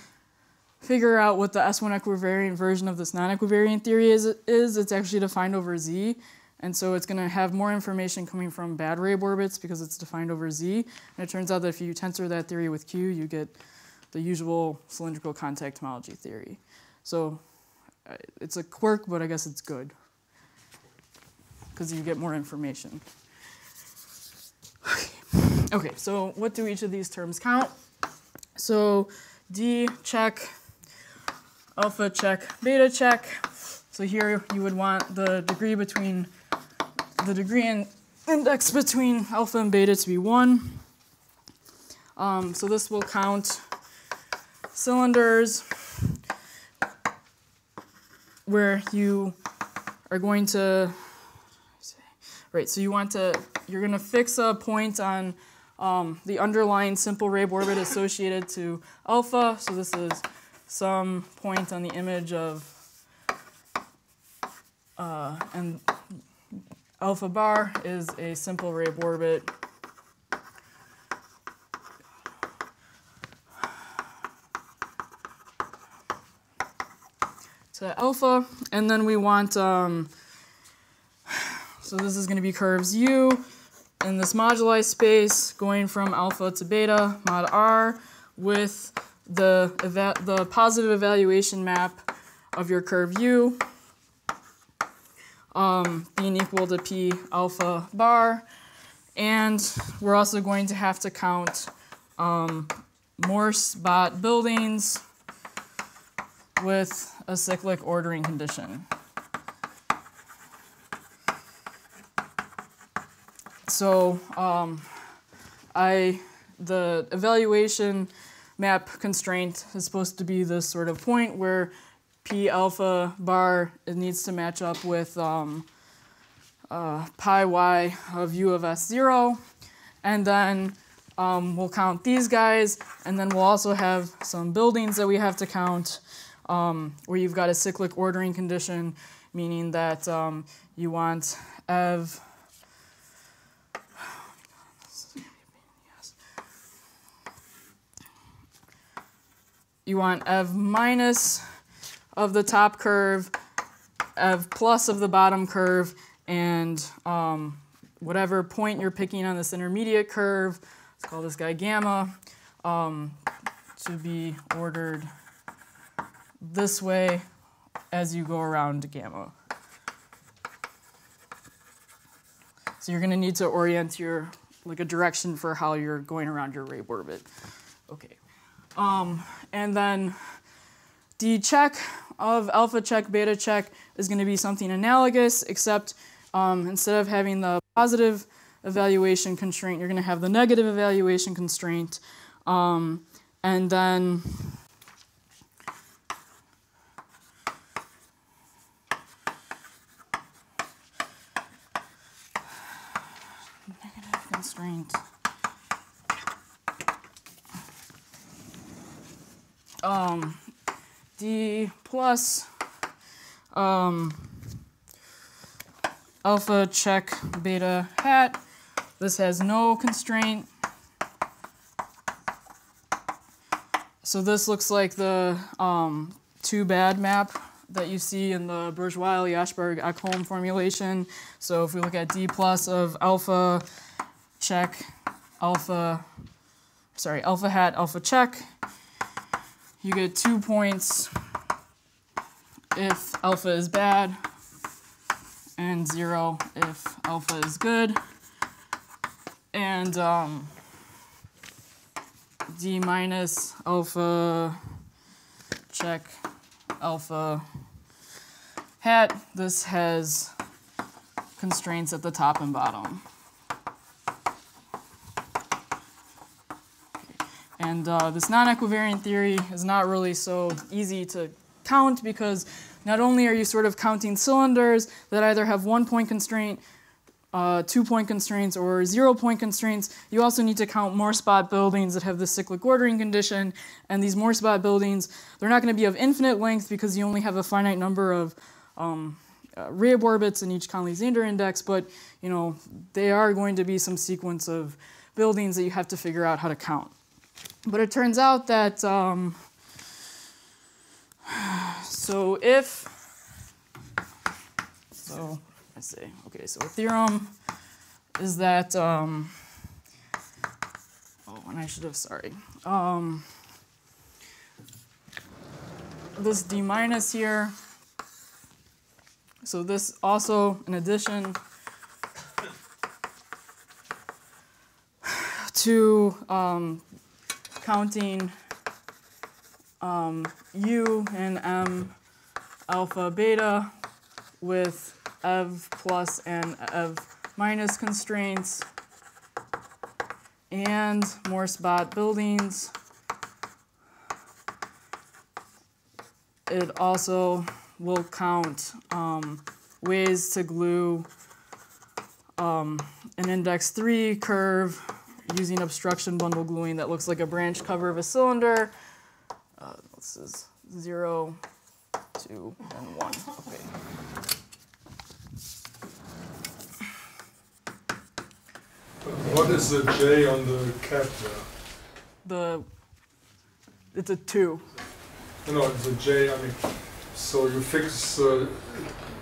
figure out what the S one equivariant version of this non-equivariant theory is, is, it's actually defined over Z, and so it's going to have more information coming from bad Reeb orbits because it's defined over Z, and it turns out that if you tensor that theory with Q, you get the usual cylindrical contact homology theory. So it's a quirk, but I guess it's good because you get more information. Okay, so what do each of these terms count? So D check, alpha check, beta check. So here you would want the degree between the degree and index between alpha and beta to be one. Um, so this will count cylinders where you are going to right. So you want to you're going to fix a point on um, the underlying simple Reeb orbit associated to alpha. So this is some point on the image of uh, and alpha bar is a simple Reeb orbit. So alpha, and then we want um, so this is going to be curves U in this moduli space going from alpha to beta mod R with the, eva the positive evaluation map of your curve U um, being equal to P alpha bar. And we're also going to have to count um, Morse bot buildings with a cyclic ordering condition. So um, I, the evaluation map constraint is supposed to be this sort of point where P alpha bar, it needs to match up with um, uh, pi y of u of S zero. And then um, we'll count these guys. And then we'll also have some buildings that we have to count um, where you've got a cyclic ordering condition, meaning that um, you want ev You want Ev minus of the top curve, Ev plus of the bottom curve, and um, whatever point you're picking on this intermediate curve, let's call this guy gamma, um, to be ordered this way as you go around gamma. So you're going to need to orient your, like a direction for how you're going around your Reeb orbit. Okay. Um, and then D check of alpha check, beta check is going to be something analogous, except um, instead of having the positive evaluation constraint, you're going to have the negative evaluation constraint. Um, and then negative constraint. Um, D plus um, alpha check beta hat. This has no constraint. So this looks like the um, too bad map that you see in the Bourgeois Eliashberg Ekholm formulation. So if we look at D plus of alpha check alpha, sorry, alpha hat alpha check, you get two points if alpha is bad and zero if alpha is good. And um, D minus alpha check alpha hat, this has constraints at the top and bottom. And uh, this non-equivariant theory is not really so easy to count, because not only are you sort of counting cylinders that either have one point constraint, uh, two point constraints, or zero point constraints, you also need to count Morse bot buildings that have the cyclic ordering condition. And these Morse bot buildings, they're not going to be of infinite length because you only have a finite number of um, uh, Reeb orbits in each Conley-Zehnder index, but you know, they are going to be some sequence of buildings that you have to figure out how to count. But it turns out that, um, so if, so let's say, okay, so a theorem is that, um, oh, and I should have, sorry. Um, this D minus here, so this also, in addition to, um, counting um, U and M alpha beta with E V plus and E V minus constraints and Morse bot buildings, it also will count um, ways to glue um, an index three curve using obstruction bundle gluing that looks like a branch cover of a cylinder. Uh, this is zero, two, and one. Okay. What is the J on the cap there? The it's a two. No, it's a J. I mean, so you fix uh,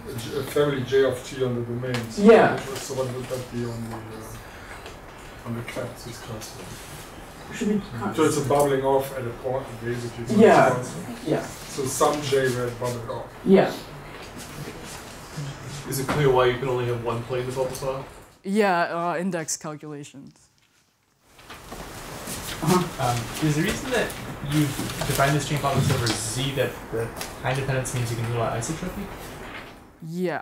a family J of T on the domain. So yeah. So what would that be on the? Uh, On the cap is constant. Should be constant. So it's a bubbling off at a point, basically. So yeah. Yeah. So some J red bubbled off. Yeah. Is it clear why you can only have one plane with all the stuff? Yeah, uh, index calculations. Uh-huh. Um, is the reason that you define this chain problem over Z that the high dependence means you can rule out isotropy? Yeah.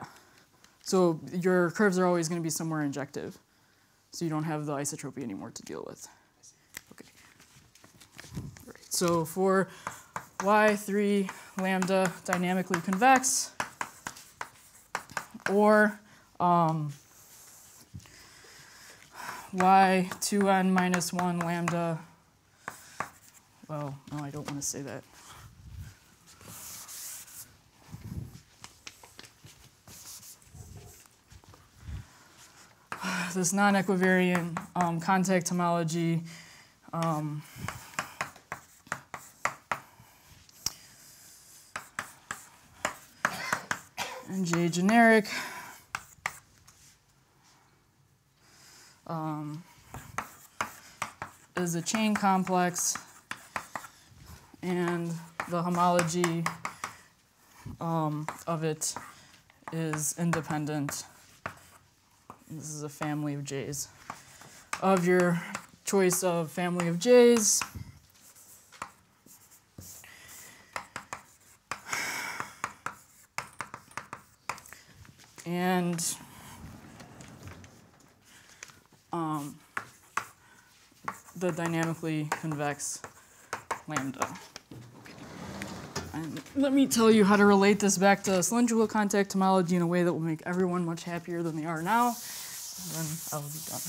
So your curves are always going to be somewhere injective. So you don't have the isotropy anymore to deal with. Okay. Right. So for Y three lambda dynamically convex, or um, Y two n minus one lambda, well, no, I don't want to say that. This non-equivariant um, contact homology um, and J generic um, is a chain complex, and the homology um, of it is independent. This is a family of J's. Of your choice of family of J's, and um, the dynamically convex lambda. Okay. And let me tell you how to relate this back to cylindrical contact homology in a way that will make everyone much happier than they are now. Then I'll be done.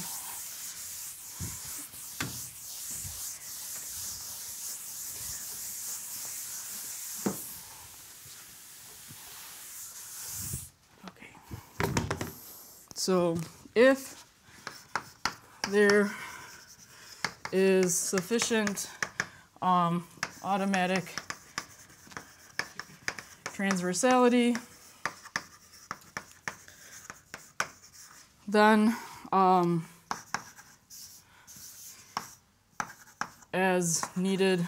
Okay. So if there is sufficient um, automatic transversality, then um, as needed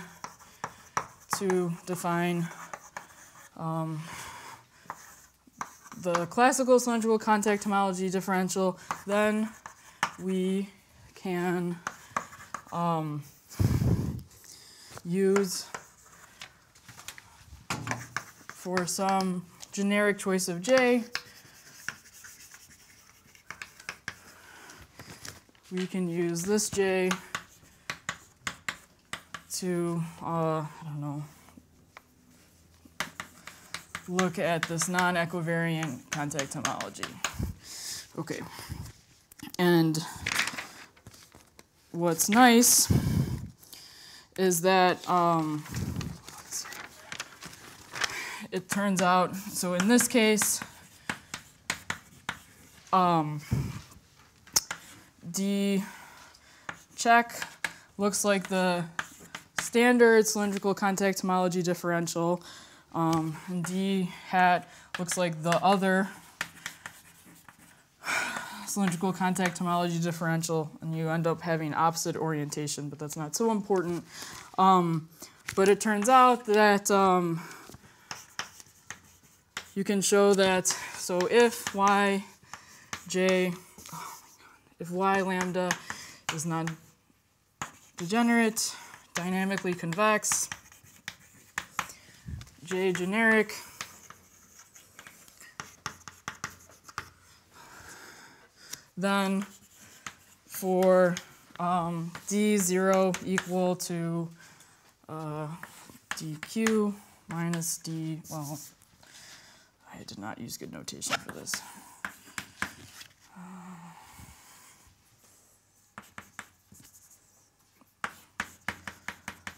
to define um, the classical cylindrical contact homology differential, then we can um, use for some generic choice of J, we can use this J to, uh, I don't know, look at this non-equivariant contact homology. Okay. And what's nice is that um, it turns out, so in this case, um, D check looks like the standard cylindrical contact homology differential, um, and D hat looks like the other cylindrical contact homology differential, and you end up having opposite orientation, but that's not so important. Um, but it turns out that um, you can show that, so if y j, oh my God, if y lambda is non-degenerate, dynamically convex, J generic, then for um, D zero equal to uh, D Q minus D, well, I did not use good notation for this.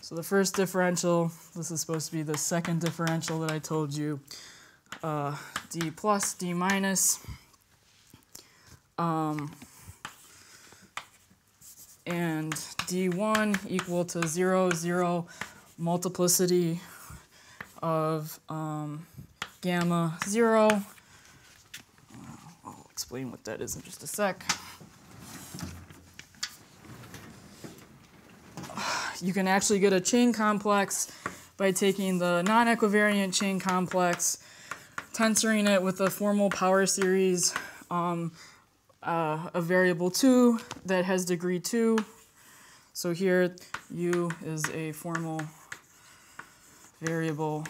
So the first differential, this is supposed to be the second differential that I told you, uh, D plus, D minus. Um, and D one equal to zero, zero multiplicity of um, gamma zero. Uh, I'll explain what that is in just a sec. You can actually get a chain complex by taking the non-equivariant chain complex, tensoring it with a formal power series, um, uh, a variable two that has degree two. So here U is a formal variable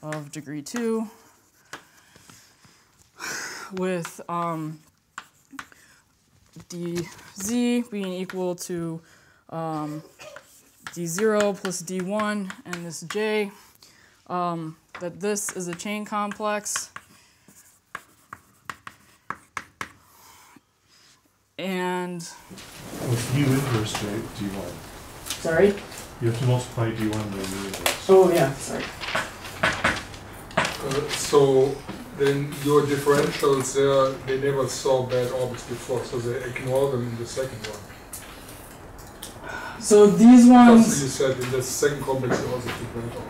of degree two with um, dz being equal to Um, D zero plus D one and this J, um, that this is a chain complex, and with U inverse, right, D one. Sorry? You have to multiply D one by U inverse. Oh yeah, sorry. Uh, so then your differentials there, they never saw bad orbits before, so they ignore them in the second one. So these ones. Because you said in the second complex it was a differential.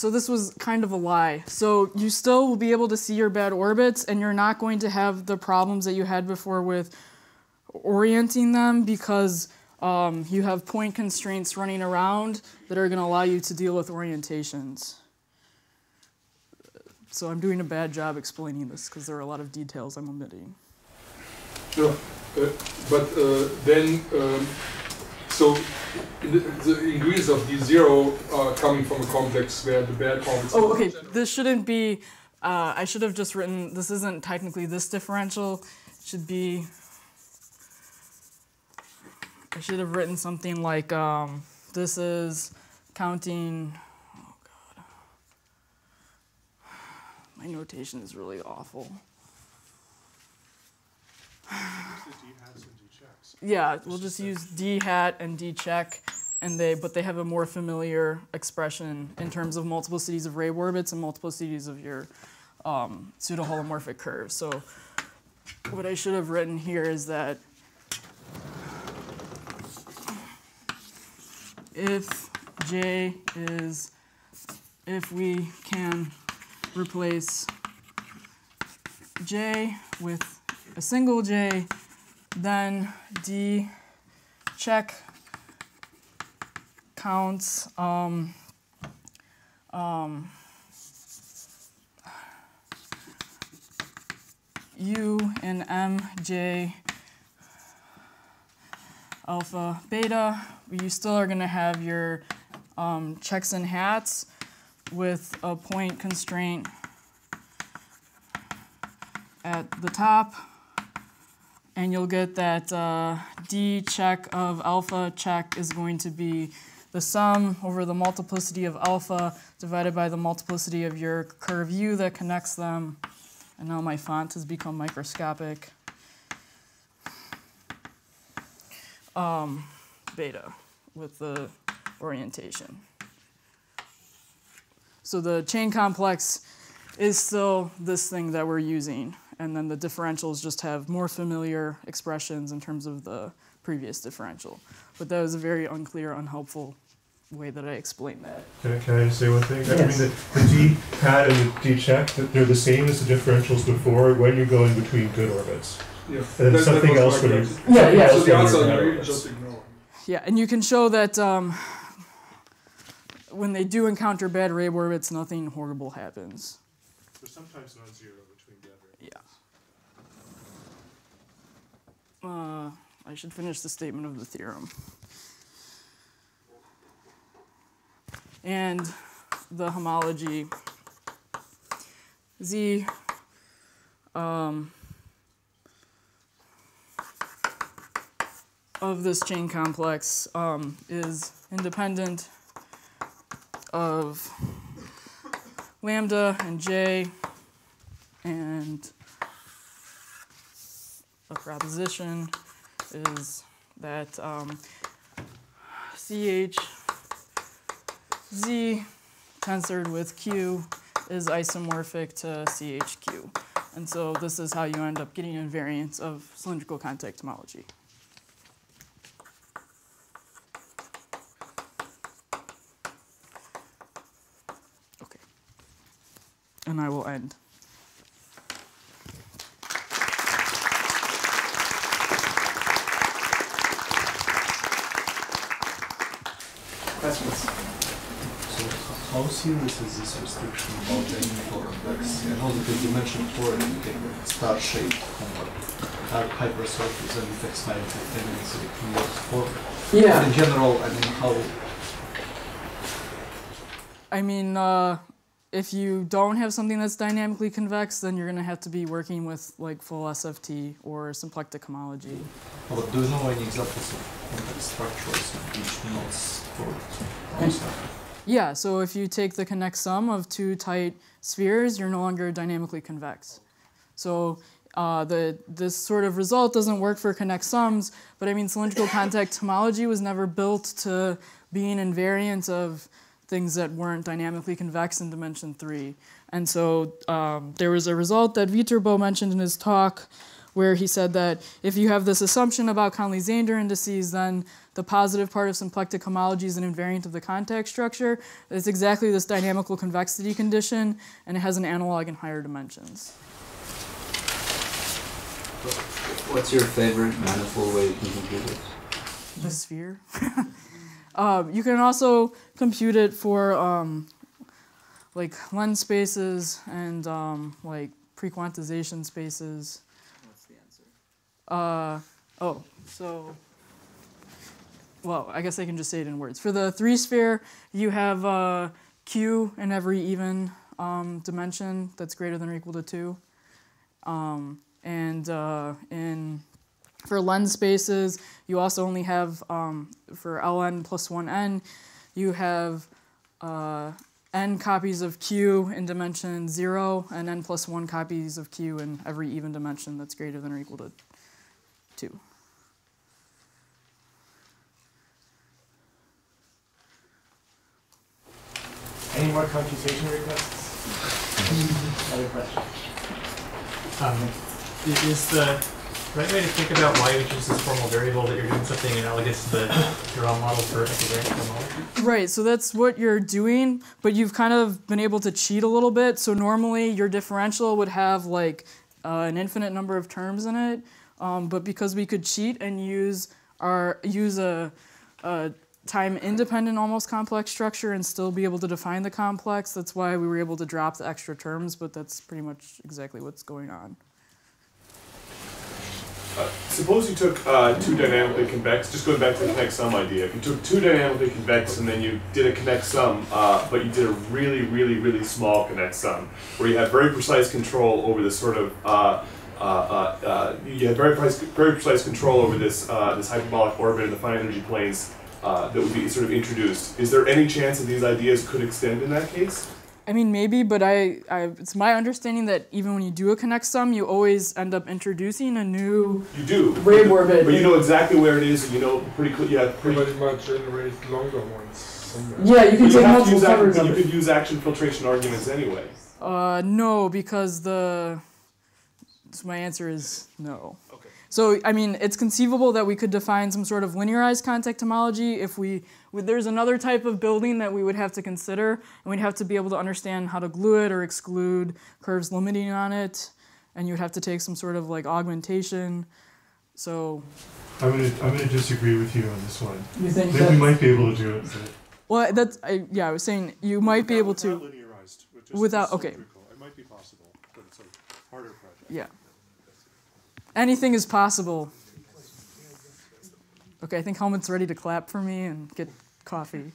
So this was kind of a lie. So you still will be able to see your bad orbits, and you're not going to have the problems that you had before with orienting them, because um, you have point constraints running around that are going to allow you to deal with orientations. So I'm doing a bad job explaining this because there are a lot of details I'm omitting. Sure, uh, but uh, then. Um, So the, the degrees of D zero are coming from a complex where the bad orbits. Oh, okay. This shouldn't be. Uh, I should have just written. This isn't technically this differential. It should be. I should have written something like um, this is counting. Oh God. My notation is really awful. Yeah, we'll just use D hat and D check, and they but they have a more familiar expression in terms of multiplicities of Ray orbits and multiplicities of your um, pseudoholomorphic curve. So what I should have written here is that if J is, if we can replace J with a single J, then D check counts um, um, U and M, J, alpha, beta. You still are going to have your um, checks and hats with a point constraint at the top, and you'll get that uh, D check of alpha check is going to be the sum over the multiplicity of alpha divided by the multiplicity of your curve U that connects them. And now my font has become microscopic. Um, beta with the orientation. So the chain complex is still this thing that we're using. And then the differentials just have more familiar expressions in terms of the previous differential. But that was a very unclear, unhelpful way that I explained that. Can I, can I just say one thing? Yes. I mean, the, the D hat and the D check, they're the same as the differentials before when you're going between good orbits. Yeah. And then something that else would be. Yeah, yeah. So the outside you just ignore. Yeah, and you can show that um, when they do encounter bad Reeb orbits, nothing horrible happens. They're sometimes non zero. Uh, I should finish the statement of the theorem. And the homology Z um, of this chain complex um, is independent of lambda and J and the proposition is that um, C H Z tensored with Q is isomorphic to C H Q. And so this is how you end up getting invariance of cylindrical contact homology. Okay. And I will end. Questions? So, how serious is this restriction about the complex? I know that you mentioned for a star shape complex, are hypersurface and effects by effect in more form. Yeah. In general, I mean, how? I mean, uh, if you don't have something that's dynamically convex, then you're going to have to be working with like full S F T or symplectic homology. Well, do you know any examples of complex structures which nodes for? Yeah, so if you take the connect sum of two tight spheres, you're no longer dynamically convex. So uh, the this sort of result doesn't work for connect sums, but I mean cylindrical contact homology was never built to be an invariant of things that weren't dynamically convex in dimension three. And so um, there was a result that Viterbo mentioned in his talk where he said that if you have this assumption about Conley-Zehnder indices, then the positive part of symplectic homology is an invariant of the contact structure. It's exactly this dynamical convexity condition, and it has an analog in higher dimensions. What's your favorite manifold way you can compute it? The sphere. Uh, you can also compute it for um, like lens spaces and um, like pre-quantization spaces. What's the answer? Uh, oh, so, well, I guess I can just say it in words. For the three sphere, you have uh, Q in every even um, dimension that's greater than or equal to two. Um, and uh, in For lens spaces, you also only have, um, for L N plus one N, you have uh, N copies of Q in dimension zero and N plus one copies of Q in every even dimension that's greater than or equal to two. Any more compensation requests? Other questions? Um, is the right way to think about why you choose this formal variable that you're doing something analogous to the Durand model for epigraphic homology? Right, so that's what you're doing, but you've kind of been able to cheat a little bit. So normally your differential would have like uh, an infinite number of terms in it, um, but because we could cheat and use our use a, a time-independent almost complex structure and still be able to define the complex, that's why we were able to drop the extra terms, but that's pretty much exactly what's going on. Uh, suppose you took uh, two dynamically convex, just going back to the connect sum idea, if you took two dynamically convex and then you did a connect sum, uh, but you did a really, really, really small connect sum, where you have very precise control over this sort of, uh, uh, uh, uh, you have very precise, very precise control over this, uh, this hyperbolic orbit and the fine energy planes uh, that would be sort of introduced. Is there any chance that these ideas could extend in that case? I mean, maybe, but I, I, it's my understanding that even when you do a connect sum, you always end up introducing a new you do wave orbit. But you know exactly where it is, and you know pretty clear. Yeah, pretty, pretty much generate longer ones. Somewhere. Yeah, you can take multiple covers. You could use action filtration arguments anyway. Uh, no, because the so my answer is no. Okay. So I mean, it's conceivable that we could define some sort of linearized contact homology if we. There's another type of building that we would have to consider, and we'd have to be able to understand how to glue it or exclude curves limiting on it, and you would have to take some sort of like augmentation. So I'm gonna I'm gonna disagree with you on this one. You think I think we might be able to do it. Well, that's I, yeah. I was saying you might without, be able to linearized, just without okay. It might be possible, but it's a harder project. Yeah. Anything is possible. Okay, I think Helmut's ready to clap for me and get coffee.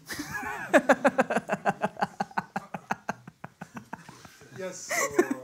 Yes. So, uh,